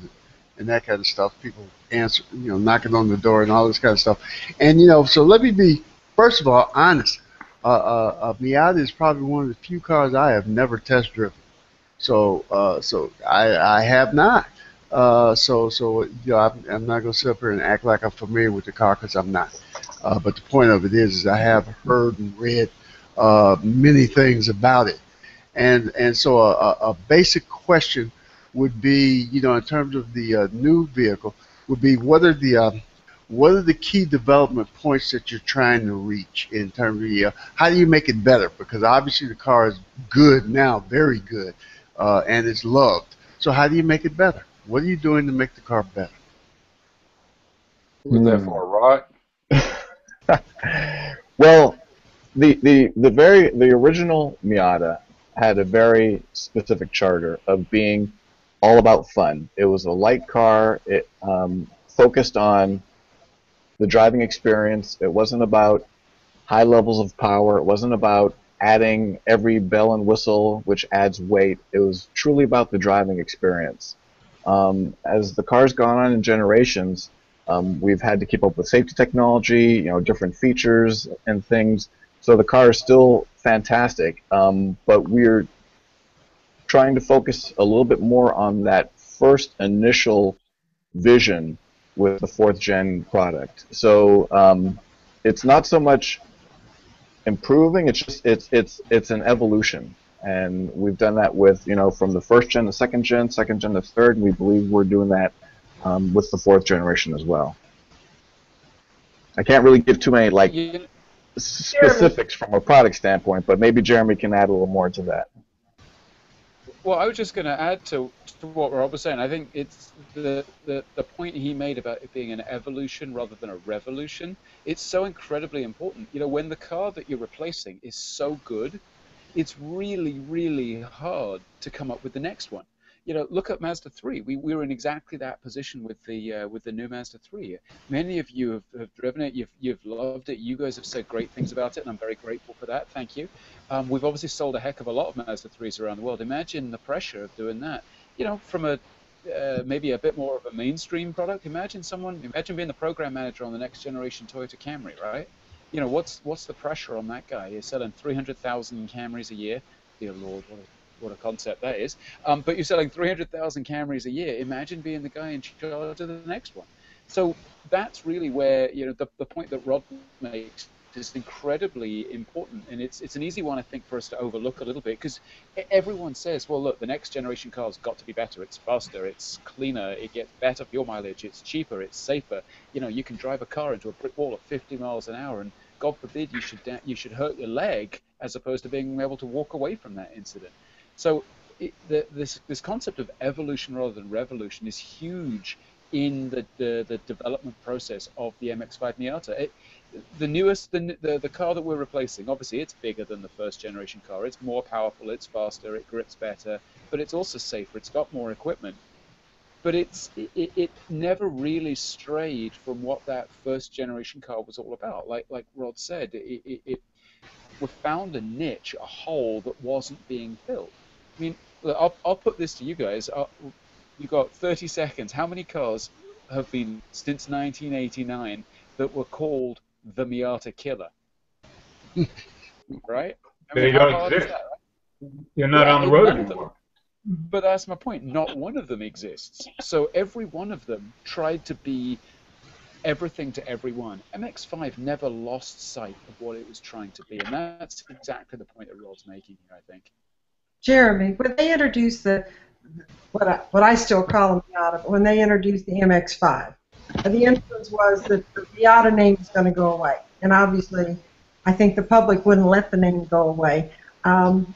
and that kind of stuff. People answer, you know, knocking on the door and all this kind of stuff. And, you know, so let me be, first of all, honest. Uh, uh, uh, Miata is probably one of the few cars I have never test driven, so uh, so I, I have not. Uh, so so you know, I'm, I'm not going to sit up here and act like I'm familiar with the car, because I'm not. Uh, but the point of it is, is I have heard and read uh, many things about it, and and so a, a basic question would be, you know, in terms of the uh, new vehicle, would be what are the uh, What are the key development points that you're trying to reach in terms of the, uh, how do you make it better? Because obviously the car is good now, very good, uh, and it's loved. So how do you make it better? What are you doing to make the car better? Was that for Rod? Well, the, the, the, very, the original Miata had a very specific charter of being all about fun. It was a light car. It um, focused on the driving experience. It wasn't about high levels of power. It wasn't about adding every bell and whistle, which adds weight. It was truly about the driving experience. Um, as the car's gone on in generations, um, we've had to keep up with safety technology, you know, different features and things. So the car is still fantastic, um, but we're trying to focus a little bit more on that first initial vision with the fourth gen product. So um, it's not so much improving. It's just it's it's it's an evolution, and we've done that with you know from the first gen to second gen, second gen to third. And we believe we're doing that um, with the fourth generation as well. I can't really give too many like yeah. specifics Jeremy. From a product standpoint, but maybe Jeremy can add a little more to that. Well, I was just going to add to, to what Rob was saying. I think it's the, the, the point he made about it being an evolution rather than a revolution. It's so incredibly important. You know, when the car that you're replacing is so good, it's really, really hard to come up with the next one. You know, look at Mazda three. We, we were in exactly that position with the uh, with the new Mazda three. Many of you have, have driven it. You've, you've loved it. You guys have said great things about it, and I'm very grateful for that. Thank you. Um, we've obviously sold a heck of a lot of Mazda threes around the world. Imagine the pressure of doing that. You know, from a uh, maybe a bit more of a mainstream product. Imagine someone, imagine being the program manager on the next generation Toyota Camry, right? You know, what's what's the pressure on that guy? He's selling three hundred thousand Camrys a year. Dear Lord, what a What a concept that is. Um, but you're selling three hundred thousand Camrys a year. Imagine being the guy in charge of the next one. So that's really where you know the, the point that Rob makes is incredibly important. And it's, it's an easy one, I think, for us to overlook a little bit because everyone says, well, look, the next generation car's got to be better. It's faster. It's cleaner. It gets better fuel mileage. It's cheaper. It's safer. You know, you can drive a car into a brick wall at fifty miles an hour, and God forbid you should, you should hurt your leg as opposed to being able to walk away from that incident. So it, the, this, this concept of evolution rather than revolution is huge in the, the, the development process of the M X five Miata. It, the newest, the, the, the car that we're replacing, obviously it's bigger than the first generation car. It's more powerful, it's faster, it grips better, but it's also safer, it's got more equipment. But it's, it, it never really strayed from what that first generation car was all about. Like, like Rod said, it, it, it we found a niche, a hole that wasn't being filled. I mean, I'll, I'll put this to you guys. I'll, you've got thirty seconds. How many cars have been, since nineteen eighty-nine, that were called the Miata Killer? Right? I mean, they don't exist. That, right? You're not yeah, on the road anymore. But that's my point. Not one of them exists. So every one of them tried to be everything to everyone. M X five never lost sight of what it was trying to be. And that's exactly the point that Rod's making here, I think. Jeremy, when they introduced the what I, what I still call them Miata, but when they introduced the M X five, the influence was that the Miata name is going to go away, and obviously, I think the public wouldn't let the name go away. Um,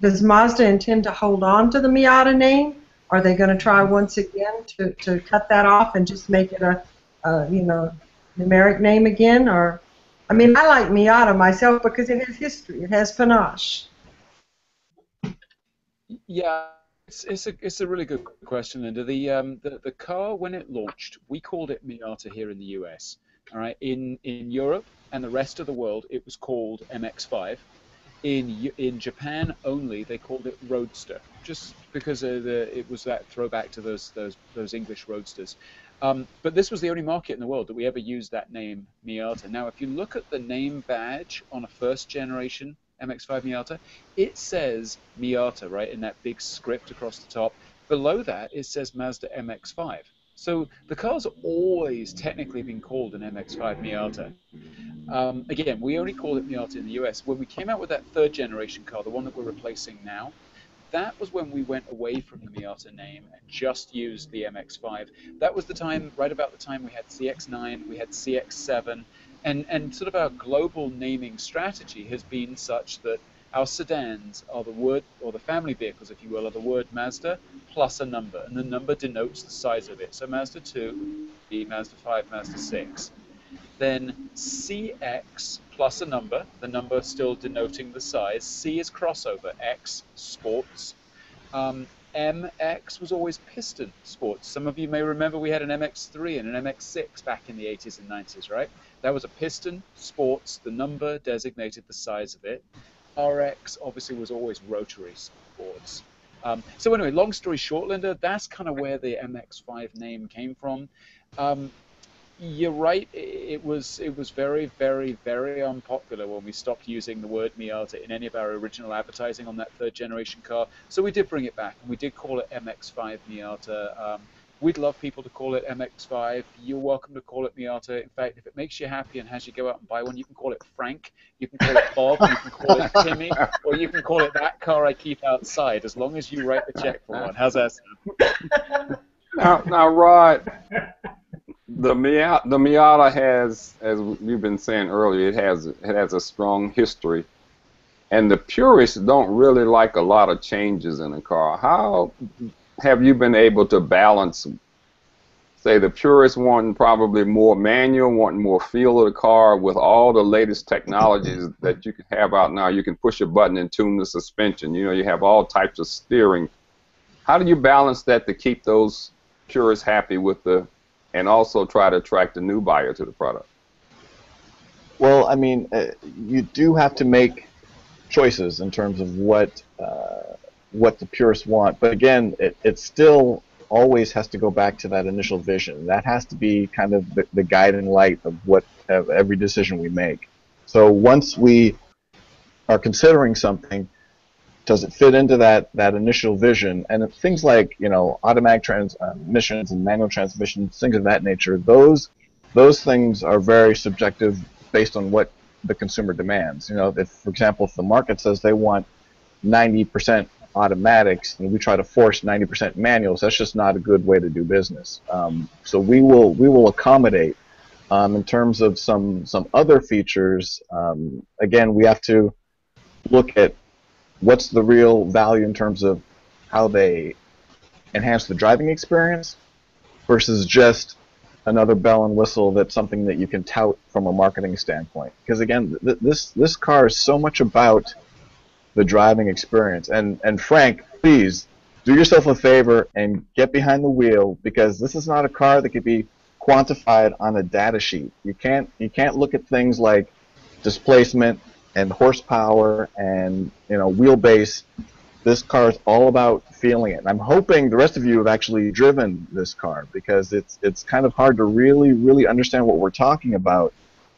does Mazda intend to hold on to the Miata name? Are they going to try once again to to cut that off and just make it a, a you know numeric name again? Or, I mean, I like Miata myself because it has history, it has panache. Yeah, it's it's a it's a really good question, Linda. The um the, the car, when it launched, we called it Miata here in the U S. All right, in in Europe and the rest of the world, it was called M X five. In in Japan only, they called it Roadster, just because of the it was that throwback to those those those English roadsters. Um, but this was the only market in the world that we ever used that name Miata. Now, if you look at the name badge on a first generation M X five Miata, it says Miata, right, in that big script across the top. Below that, it says Mazda M X five. So the car's always technically been called an M X five Miata. Um, again, we only called it Miata in the U S. When we came out with that third generation car, the one that we're replacing now, that was when we went away from the Miata name and just used the M X five. That was the time, right about the time we had C X nine, we had C X seven, And, and sort of our global naming strategy has been such that our sedans are the word, or the family vehicles, if you will, are the word Mazda plus a number, and the number denotes the size of it. So Mazda two, Mazda five, Mazda six. Then C X plus a number, the number still denoting the size. C is crossover, X, sports. Um, M X was always piston sports. Some of you may remember we had an M X three and an M X six back in the eighties and nineties, right? That was a piston, sports, the number designated the size of it. R X obviously was always rotary sports. Um, so anyway, long story short, Linda, that's kind of where the M X five name came from. Um, you're right, it was, it was very, very, very unpopular when we stopped using the word Miata in any of our original advertising on that third generation car. So we did bring it back, and we did call it M X five Miata. Um, We'd love people to call it M X five. You're welcome to call it Miata. In fact, if it makes you happy and has you go out and buy one, you can call it Frank, you can call it Bob, you can call it Timmy, or you can call it that car I keep outside, as long as you write the check for one. How's that sound? Now, now Rod, the Miata, the Miata has, as you've been saying earlier, it has, it has a strong history. And the purists don't really like a lot of changes in a car. How have you been able to balance, say, the purists wanting probably more manual, wanting more feel of the car, with all the latest technologies that you can have out now? You can push a button and tune the suspension. You know, you have all types of steering. How do you balance that to keep those purists happy with the, and also try to attract a new buyer to the product? Well, I mean, uh, you do have to make choices in terms of what uh, what the purists want, but again, it, it still always has to go back to that initial vision. That has to be kind of the, the guiding light of what of every decision we make. So once we are considering something, does it fit into that that initial vision? And if things like, you know, automatic transmissions and manual transmissions, things of that nature, those those things are very subjective based on what the consumer demands. You know, if, for example, if the market says they want ninety percent automatics and we try to force ninety percent manuals, that's just not a good way to do business. Um, so we will we will accommodate. Um, in terms of some some other features, um, again, we have to look at what's the real value in terms of how they enhance the driving experience versus just another bell and whistle that's something that you can tout from a marketing standpoint. Because again, th this this car is so much about the driving experience. And and Frank, please do yourself a favor and get behind the wheel, because this is not a car that could be quantified on a data sheet. You can't you can't look at things like displacement and horsepower and, you know, wheelbase. This car is all about feeling it. And I'm hoping the rest of you have actually driven this car, because it's it's kind of hard to really, really understand what we're talking about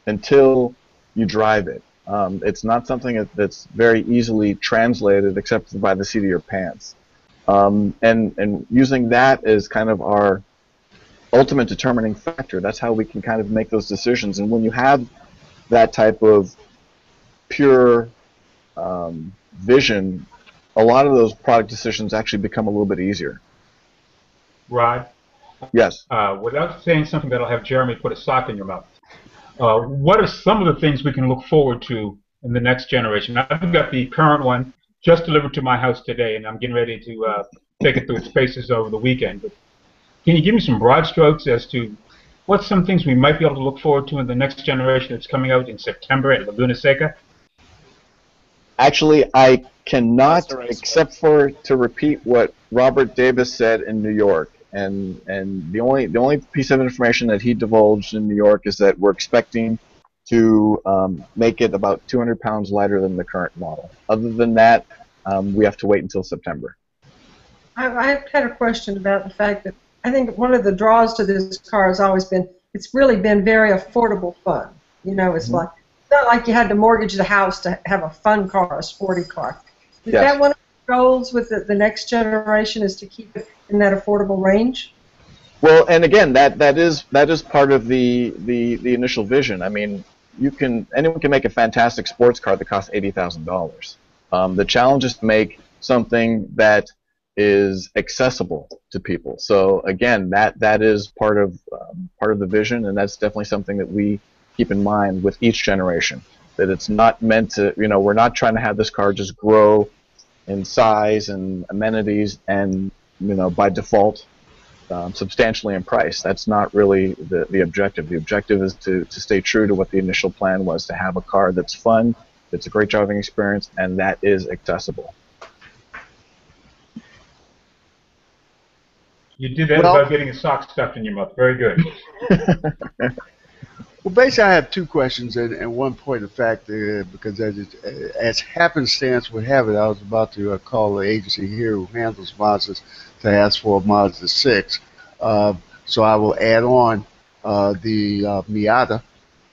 until you drive it. Um, it's not something that's very easily translated except by the seat of your pants. Um, and, and using that as kind of our ultimate determining factor, that's how we can kind of make those decisions. And when you have that type of pure um, vision, a lot of those product decisions actually become a little bit easier. Rod? Yes? Uh, without saying something that'll have Jeremy put a sock in your mouth, uh, what are some of the things we can look forward to in the next generation? I've got the current one just delivered to my house today, and I'm getting ready to uh, take it through its paces over the weekend. But can you give me some broad strokes as to what's some things we might be able to look forward to in the next generation that's coming out in September at Laguna Seca? Actually, I cannot, except for to repeat what Robert Davis said in New York, and and the only the only piece of information that he divulged in New York is that we're expecting to um, make it about two hundred pounds lighter than the current model. Other than that, um, we have to wait until September. I, I had a question about the fact that I think one of the draws to this car has always been it's really been very affordable fun. You know, it's mm-hmm. like. Not like you had to mortgage the house to have a fun car, a sporty car. Is yes. that one of the goals with the, the next generation, is to keep it in that affordable range? Well, and again, that that is that is part of the the the initial vision. I mean, you can anyone can make a fantastic sports car that costs eighty thousand dollars. Um, the challenge is to make something that is accessible to people. So again, that that is part of um, part of the vision, and that's definitely something that we keep in mind with each generation, that it's not meant to, you know, we're not trying to have this car just grow in size and amenities and, you know, by default, um, substantially in price. That's not really the, the objective. The objective is to, to stay true to what the initial plan was, to have a car that's fun, that's a great driving experience, and that is accessible. You did that well, about getting a sock stuffed in your mouth. Very good. Well, basically, I have two questions and, and one point of fact, uh, because as, it, as happenstance would have it, I was about to uh, call the agency here who handles Mazdas to ask for a Mazda six. Uh, so I will add on uh, the uh, Miata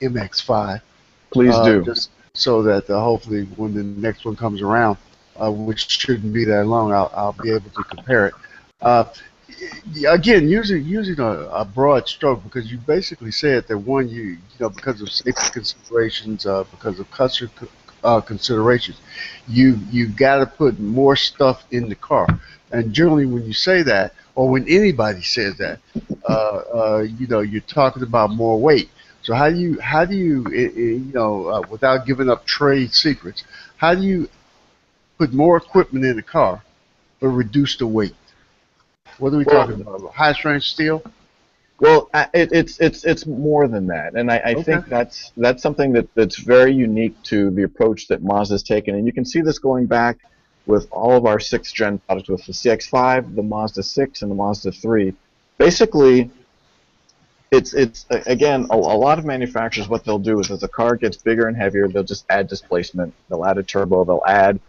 M X five. Please uh, do. Just so that uh, hopefully when the next one comes around, uh, which shouldn't be that long, I'll, I'll be able to compare it. Uh, again, using using a, a broad stroke, because you basically said that one, you you know, because of safety considerations, uh, because of customer uh, considerations, you you got to put more stuff in the car. And generally, when you say that, or when anybody says that, uh, uh, you know, you're talking about more weight. So how do you how do you it, it, you know uh, without giving up trade secrets, how do you put more equipment in the car but reduce the weight? What are we well, talking about? High strength steel? Well, it, it's it's it's more than that, and I, I okay. think that's that's something that that's very unique to the approach that Mazda's taken, and you can see this going back with all of our sixth gen products, with the C X five, the Mazda six, and the Mazda three. Basically, it's it's again a, a lot of manufacturers. What they'll do is, as the car gets bigger and heavier, they'll just add displacement, they'll add a turbo, they'll add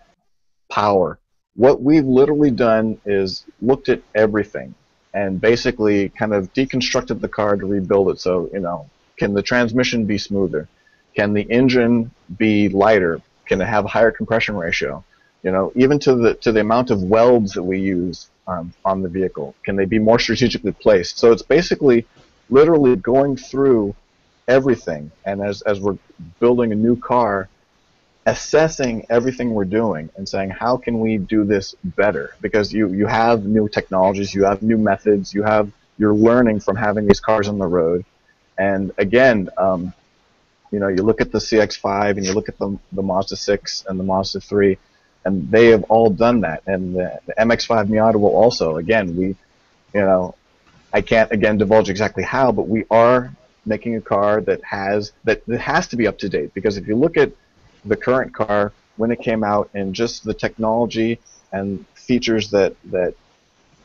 power. What we've literally done is looked at everything and basically kind of deconstructed the car to rebuild it. So, you know, can the transmission be smoother? Can the engine be lighter? Can it have a higher compression ratio? You know, even to the to the amount of welds that we use um, on the vehicle. Can they be more strategically placed? So it's basically literally going through everything, and as, as we're building a new car, assessing everything we're doing and saying, how can we do this better? Because you, you have new technologies, you have new methods, you have, you're learning from having these cars on the road. And again, um, you know, you look at the C X five and you look at the, the Mazda six and the Mazda three, and they have all done that. And the, the M X five Miata will also, again, we, you know, I can't, again, divulge exactly how, but we are making a car that has, that, that has to be up to date, because if you look at the current car when it came out and just the technology and features that that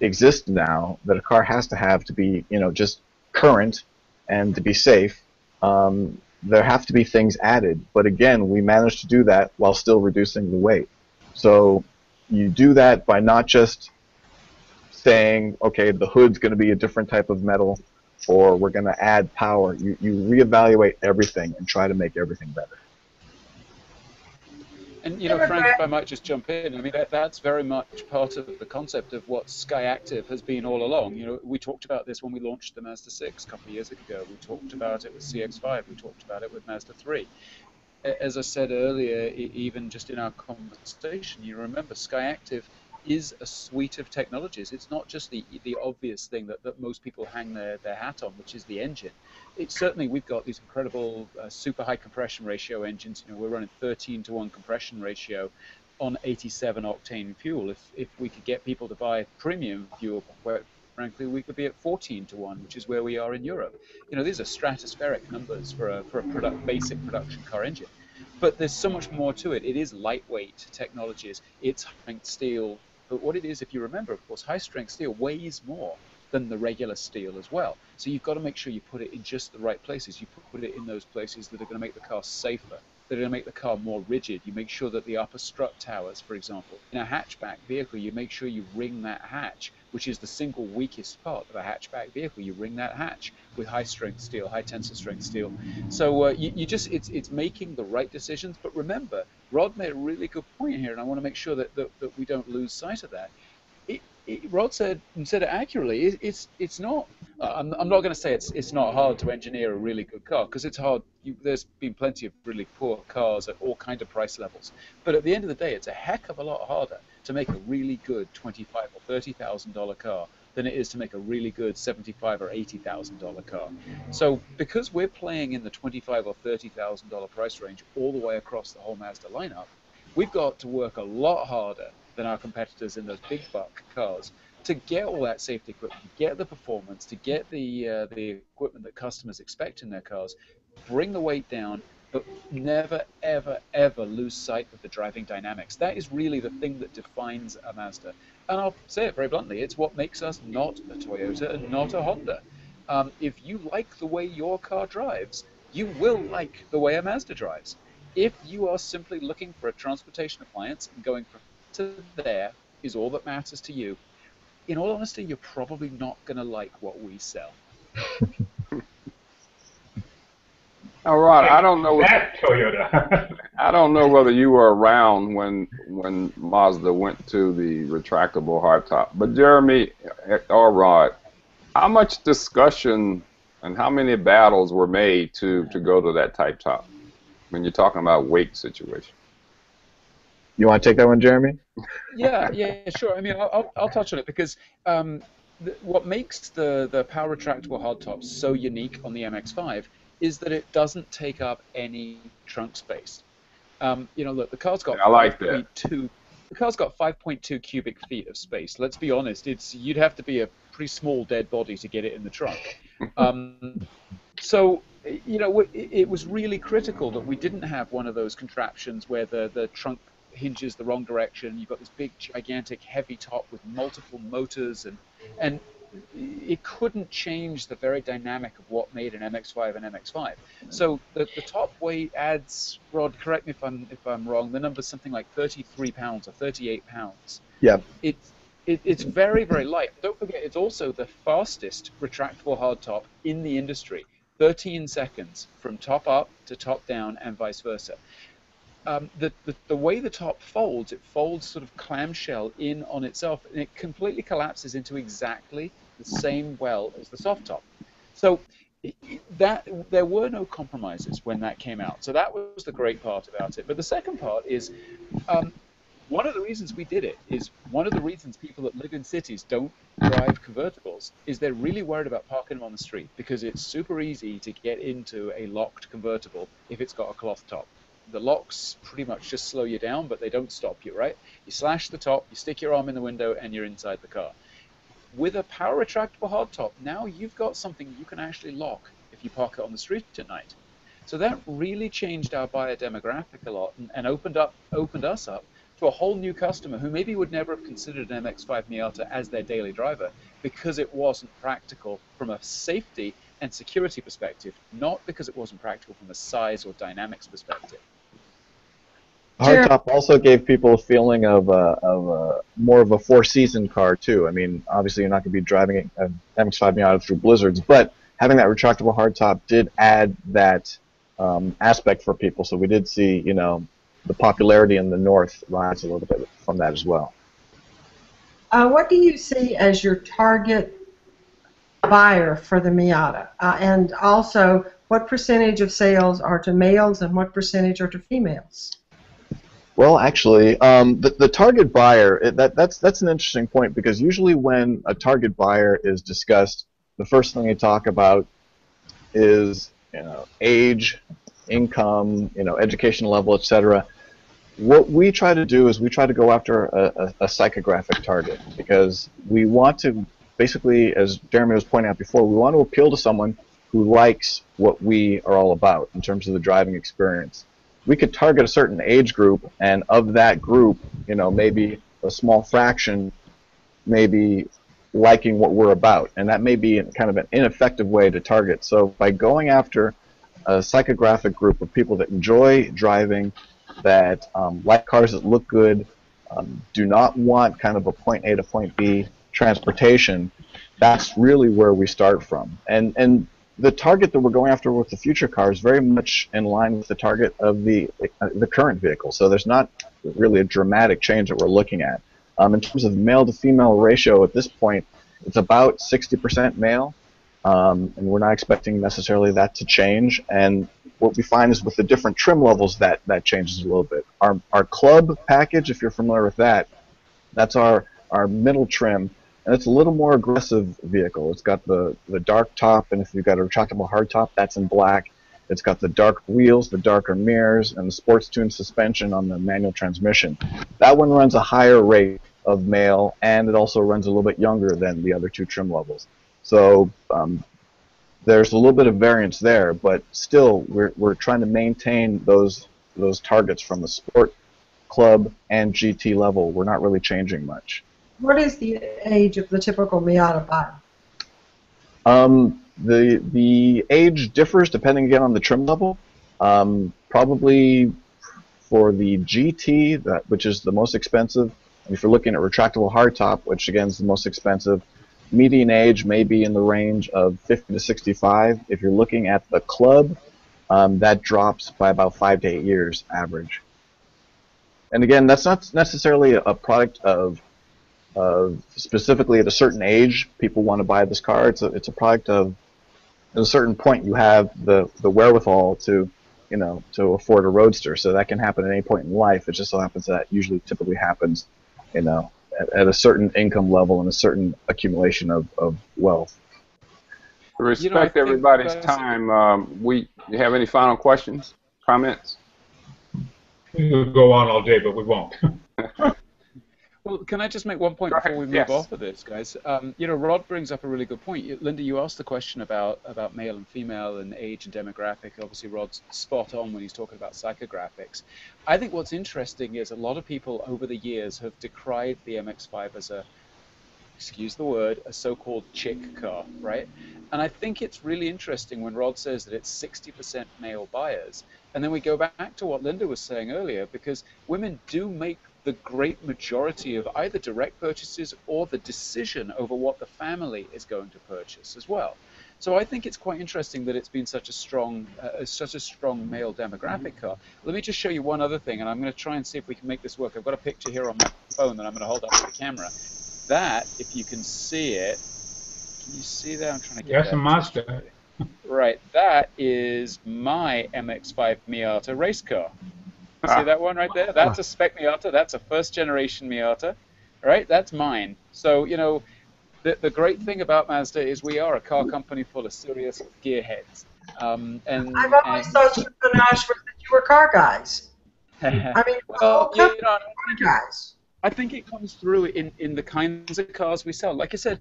exist now that a car has to have to be, you know, just current and to be safe, um, there have to be things added. But again, we managed to do that while still reducing the weight. So you do that by not just saying, okay, the hood's going to be a different type of metal, or we're going to add power. You, you reevaluate everything and try to make everything better. And, you know, Frank, if I might just jump in, I mean, that, that's very much part of the concept of what SkyActiv has been all along. You know, we talked about this when we launched the Mazda six a couple of years ago. We talked about it with C X five. We talked about it with Mazda three. As I said earlier, even just in our conversation, you remember SkyActiv is a suite of technologies. It's not just the, the obvious thing that, that most people hang their, their hat on, which is the engine. It's certainly, we've got these incredible uh, super high compression ratio engines. You know, we're running thirteen to one compression ratio on eighty-seven octane fuel. If, if we could get people to buy premium fuel, where frankly we could be at fourteen to one, which is where we are in Europe. You know, these are stratospheric numbers for a, for a product, basic production car engine. But there's so much more to it. It is lightweight technologies. It's high steel. But what it is, if you remember, of course, high-strength steel weighs more than the regular steel as well. So you've got to make sure you put it in just the right places. You put it in those places that are going to make the car safer, that are going to make the car more rigid. You make sure that the upper strut towers, for example, in a hatchback vehicle, you make sure you ring that hatch, which is the single weakest part of a hatchback vehicle. You ring that hatch with high-strength steel, high-tensile-strength steel. So uh, you, you just, it's, it's making the right decisions. But remember, Rod made a really good point here, and I want to make sure that, that, that we don't lose sight of that. It, it, Rod said and said it accurately. It, it's it's not. Uh, I'm, I'm not going to say it's it's not hard to engineer a really good car, because it's hard. You, there's been plenty of really poor cars at all kinds of price levels. But at the end of the day, it's a heck of a lot harder to make a really good twenty-five or thirty thousand dollar car than it is to make a really good seventy-five or eighty thousand dollar car. So because we're playing in the twenty-five or thirty thousand dollar price range all the way across the whole Mazda lineup, we've got to work a lot harder than our competitors in those big buck cars to get all that safety equipment, to get the performance, to get the uh, the equipment that customers expect in their cars, bring the weight down, but never, ever, ever lose sight of the driving dynamics. That is really the thing that defines a Mazda. And I'll say it very bluntly, it's what makes us not a Toyota and not a Honda. Um, if you like the way your car drives, you will like the way a Mazda drives. If you are simply looking for a transportation appliance and going from to there is all that matters to you, in all honesty, you're probably not going to like what we sell. Now, Rod, I don't know. That if, Toyota. I don't know whether you were around when when Mazda went to the retractable hardtop. But Jeremy or Rod, how much discussion and how many battles were made to to go to that type top when you're talking about weight situation? You want to take that one, Jeremy? Yeah, yeah, sure. I mean, I'll I'll touch on it because. Um, What makes the, the power retractable hardtop so unique on the M X five is that it doesn't take up any trunk space. Um, you know, look, the car's got yeah, I like that. The car's got five point two cubic feet of space. Let's be honest, it's you'd have to be a pretty small dead body to get it in the trunk. Um, so, you know, it, it was really critical that we didn't have one of those contraptions where the, the trunk hinges the wrong direction. You've got this big, gigantic, heavy top with multiple motors, and and it couldn't change the very dynamic of what made an M X five an M X five. So the, the top weight adds, Rod, correct me if I'm if I'm wrong. The number's something like thirty-three pounds or thirty-eight pounds. Yeah. It's it, it's very very light. Don't forget, it's also the fastest retractable hardtop in the industry. thirteen seconds from top up to top down, and vice versa. Um, the, the, the way the top folds, it folds sort of clamshell in on itself, and it completely collapses into exactly the same well as the soft top. So that there were no compromises when that came out. So that was the great part about it. But the second part is um, one of the reasons we did it is one of the reasons people that live in cities don't drive convertibles is they're really worried about parking them on the street because it's super easy to get into a locked convertible if it's got a cloth top. The locks pretty much just slow you down, but they don't stop you, right? You slash the top, you stick your arm in the window, and you're inside the car. With a power retractable hardtop, now you've got something you can actually lock if you park it on the street at night. So that really changed our buyer demographic a lot and, and opened up, opened us up to a whole new customer who maybe would never have considered an M X five Miata as their daily driver because it wasn't practical from a safety and security perspective, not because it wasn't practical from a size or dynamics perspective. Hardtop also gave people a feeling of, uh, of uh, more of a four-season car, too. I mean, obviously you're not going to be driving an M X five Miata through blizzards, but having that retractable hardtop did add that um, aspect for people. So we did see, you know, the popularity in the north rise a little bit from that as well. Uh, what do you see as your target buyer for the Miata? Uh, and also, what percentage of sales are to males and what percentage are to females? Well, actually, um, the, the target buyer, it, that, that's, that's an interesting point because usually when a target buyer is discussed, the first thing they talk about is, you know, age, income, you know, education level, et cetera. What we try to do is we try to go after a, a, a psychographic target because we want to basically, as Jeremy was pointing out before, we want to appeal to someone who likes what we are all about in terms of the driving experience. We could target a certain age group, and of that group, you know, maybe a small fraction maybe liking what we're about, and that may be kind of an ineffective way to target. So by going after a psychographic group of people that enjoy driving, that um, like cars that look good, um, do not want kind of a point A to point B transportation, that's really where we start from. And, and the target that we're going after with the future car is very much in line with the target of the uh, the current vehicle. So there's not really a dramatic change that we're looking at. Um, in terms of male to female ratio at this point, it's about sixty percent male, um, and we're not expecting necessarily that to change. And what we find is with the different trim levels that that changes a little bit. Our our club package, if you're familiar with that, that's our our middle trim. And it's a little more aggressive vehicle. It's got the, the dark top, and if you've got a retractable hard top, that's in black. It's got the dark wheels, the darker mirrors, and the sports-tuned suspension on the manual transmission. That one runs a higher rate of male, and it also runs a little bit younger than the other two trim levels. So um, there's a little bit of variance there, but still we're, we're trying to maintain those, those targets from the sport, club, and G T level. We're not really changing much. What is the age of the typical Miata buyer? Um, the the age differs depending again on the trim level. Um, probably for the G T, that which is the most expensive. If you're looking at retractable hardtop, which again is the most expensive, median age may be in the range of fifty to sixty-five. If you're looking at the club, um, that drops by about five to eight years average. And again, that's not necessarily a product of, of specifically at a certain age people want to buy this car. It's a, it's a product of at a certain point you have the, the wherewithal to, you know, to afford a Roadster. So that can happen at any point in life. It just so happens that usually typically happens, you know, at, at a certain income level and a certain accumulation of, of wealth. To respect you know, everybody's time, um, we you have any final questions, comments? We could go on all day, but we won't. Well, can I just make one point before we move yes. off of this, guys? Um, you know, Rod brings up a really good point. Linda, you asked the question about, about male and female and age and demographic. Obviously, Rod's spot on when he's talking about psychographics. I think what's interesting is a lot of people over the years have decried the M X five as a, excuse the word, a so-called chick car, right? And I think it's really interesting when Rod says that it's sixty percent male buyers. And then we go back to what Linda was saying earlier, because women do make the great majority of either direct purchases or the decision over what the family is going to purchase as well. So I think it's quite interesting that it's been such a strong, uh, such a strong male demographic car. Let me just show you one other thing, and I'm going to try and see if we can make this work. I've got a picture here on my phone that I'm going to hold up to the camera. That, if you can see it, can you see that? I'm trying to get. That's a Mazda. Right, that is my M X five Miata race car. See that one right there? That's a spec Miata. That's a first-generation Miata, right? That's mine. So, you know, the, the great thing about Mazda is we are a car company full of serious gearheads. Um, and, I've always and thought you were going to ask for that you were car guys. I mean, well, you know, car guys. I think it comes through in, in the kinds of cars we sell. Like I said,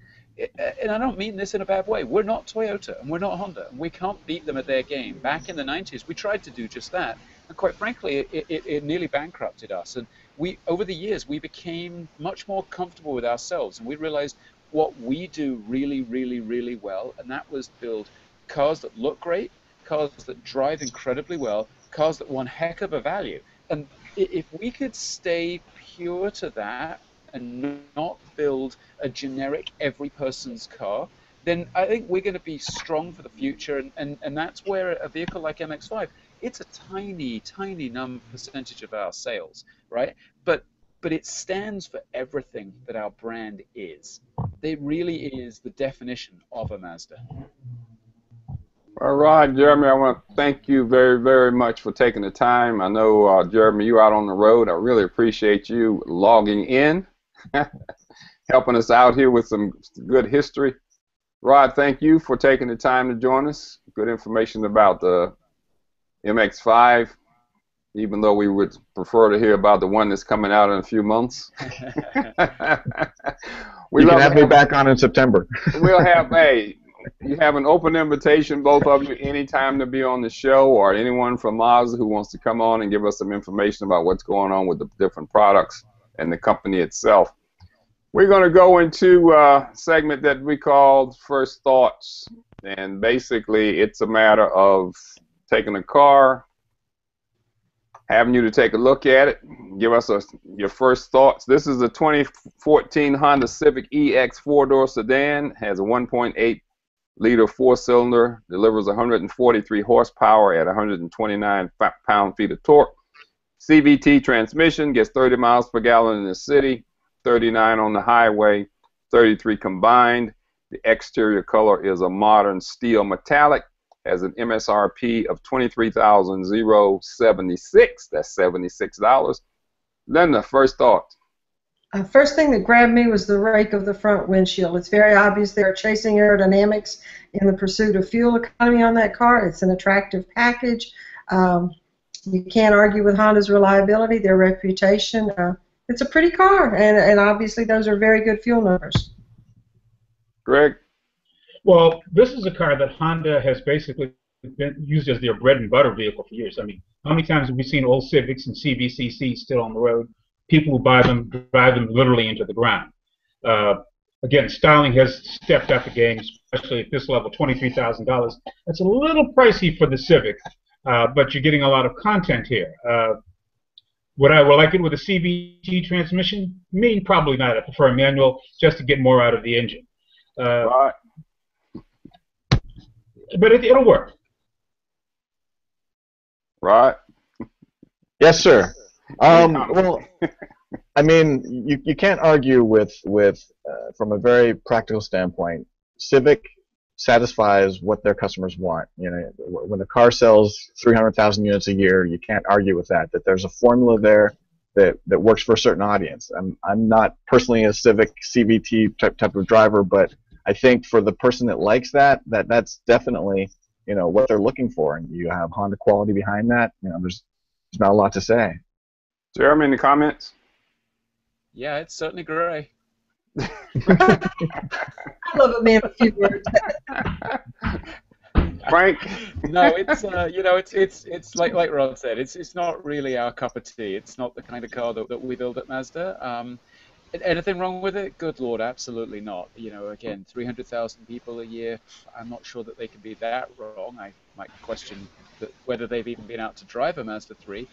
and I don't mean this in a bad way, we're not Toyota and we're not Honda. And we can't beat them at their game. Back in the nineties, we tried to do just that. And quite frankly, it, it, it nearly bankrupted us. And we, over the years, we became much more comfortable with ourselves. And we realized what we do really, really, really well, and that was build cars that look great, cars that drive incredibly well, cars that want heck of a value. And if we could stay pure to that and not build a generic every person's car, then I think we're going to be strong for the future. And, and, and that's where a vehicle like M X five, it's a tiny, tiny number percentage of our sales, right? But but it stands for everything that our brand is. It really is the definition of a Mazda. All right, Jeremy, I want to thank you very, very much for taking the time. I know, uh, Jeremy, you're out on the road. I really appreciate you logging in, helping us out here with some good history. Rod, thank you for taking the time to join us. Good information about the M X five, even though we would prefer to hear about the one that's coming out in a few months. we you love can have me back on in September. We'll have, hey, you have an open invitation, both of you, anytime to be on the show, or anyone from Mazda who wants to come on and give us some information about what's going on with the different products and the company itself. We're going to go into a segment that we called First Thoughts, and basically it's a matter of taking a car, having you to take a look at it, give us a, your first thoughts. This is a twenty fourteen Honda Civic E X four-door sedan, has a one point eight liter four-cylinder, delivers one hundred forty-three horsepower at one hundred twenty-nine pound-feet of torque. C V T transmission, gets thirty miles per gallon in the city, thirty-nine on the highway, thirty-three combined. The exterior color is a modern steel metallic. Has an M S R P of twenty-three thousand seventy-six dollars. That's seventy-six dollars. Linda, first thought. The first thing that grabbed me was the rake of the front windshield. It's very obvious they're chasing aerodynamics in the pursuit of fuel economy on that car. It's an attractive package. Um, you can't argue with Honda's reliability, their reputation. Uh, it's a pretty car, and, and obviously those are very good fuel numbers. Greg? Well, this is a car that Honda has basically been used as their bread and butter vehicle for years. I mean, how many times have we seen old Civics and C V C Cs still on the road? People who buy them drive them literally into the ground. Uh, again, styling has stepped up the game, especially at this level, twenty-three thousand dollars. That's a little pricey for the Civic, uh, but you're getting a lot of content here. Uh, would I like it with a C V T transmission? Me, probably not. I prefer a manual just to get more out of the engine. Uh, right. But it, it'll work. Right? Yes, sir. Um, well, I mean, you you can't argue with with uh, from a very practical standpoint. Civic satisfies what their customers want. You know, when the car sells three hundred thousand units a year, you can't argue with that. That there's a formula there that that works for a certain audience. I'm I'm not personally a Civic C V T type type of driver, but I think for the person that likes that, that that's definitely, you know, what they're looking for, and you have Honda quality behind that. You know, there's there's not a lot to say. Jeremy, in the comments? Yeah, it's certainly gray. I love a man with few words. Frank? No, it's uh, you know, it's it's it's like like Rod said, it's it's not really our cup of tea. It's not the kind of car that that we build at Mazda. Um, Anything wrong with it? Good Lord, absolutely not. You know, again, three hundred thousand people a year, I'm not sure that they can be that wrong. I might question that whether they've even been out to drive a Mazda three.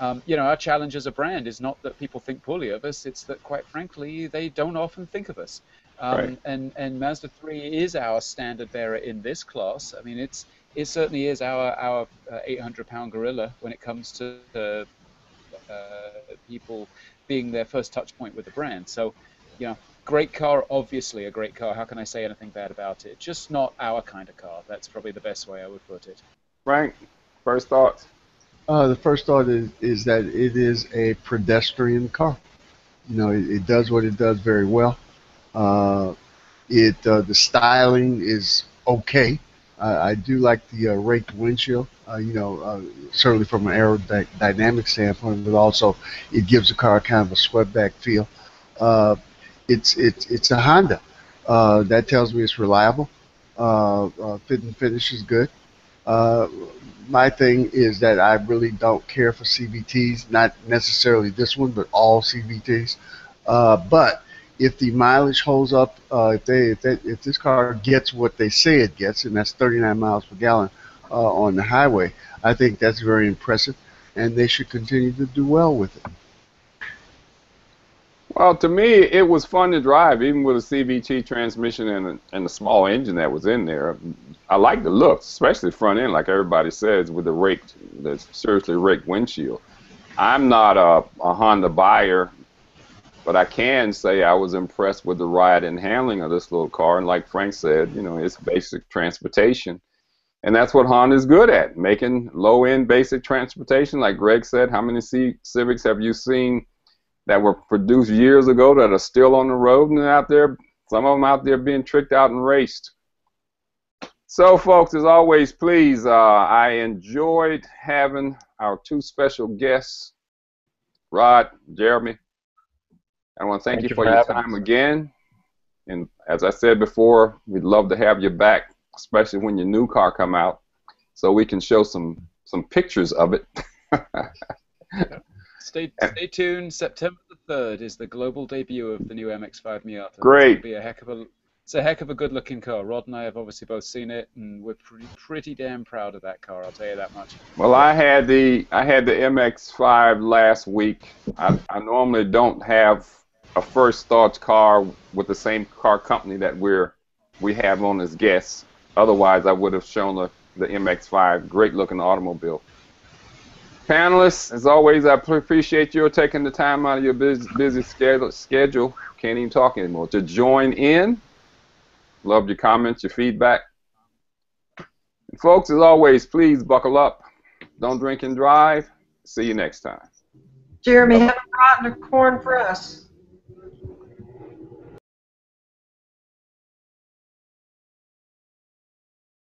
Um, you know, our challenge as a brand is not that people think poorly of us, it's that, quite frankly, they don't often think of us. Um, right. and, and Mazda three is our standard bearer in this class. I mean, it's it certainly is our, our uh, eight hundred pound gorilla when it comes to the Uh, people being their first touch point with the brand. So, you know, great car, obviously a great car. How can I say anything bad about it? Just not our kind of car. That's probably the best way I would put it. Frank, first thoughts? Uh, the first thought is, is that it is a pedestrian car. You know, it, it does what it does very well. Uh, it uh, the styling is okay. Uh, I do like the uh, raked windshield, uh, you know, uh, certainly from an aerodynamic standpoint, but also it gives the car kind of a swept-back feel. Uh, it's, it's, it's a Honda. Uh, that tells me it's reliable. Uh, uh, fit and finish is good. Uh, my thing is that I really don't care for C V Ts, not necessarily this one, but all C V Ts. Uh, but if the mileage holds up, uh, if they, if, they, if this car gets what they say it gets, and that's thirty-nine miles per gallon uh, on the highway, I think that's very impressive, and they should continue to do well with it. Well, to me, it was fun to drive, even with a C V T transmission and a, and a small engine that was in there. I like the look, especially front end, like everybody says, with the raked, the seriously raked windshield. I'm not a, a Honda buyer, but I can say I was impressed with the ride and handling of this little car, and like Frank said, you know, it's basic transportation, and that's what Honda is good at, making low-end basic transportation. Like Greg said, how many C Civics have you seen that were produced years ago that are still on the road and out there, some of them out there being tricked out and raced? So, folks, as always, please, uh, I enjoyed having our two special guests, Rod, Jeremy. I want to thank, thank you for, you for your time us. again, and as I said before, we'd love to have you back, especially when your new car come out, so we can show some some pictures of it. stay stay tuned. September the third is the global debut of the new M X five Miata. Great, it's gonna be a heck of a it's a heck of a good looking car. Rod and I have obviously both seen it, and we're pretty pretty damn proud of that car. I'll tell you that much. Well, I had the I had the M X five last week. I, I normally don't have a first thoughts car with the same car company that we're we have on as guests. Otherwise, I would have shown the, the M X five, great looking automobile. Panelists, as always, I appreciate you taking the time out of your busy, busy schedule, schedule. Can't even talk anymore. To join in, love your comments, your feedback. And folks, as always, please buckle up. Don't drink and drive. See you next time. Jeremy, have a rotten corn for us.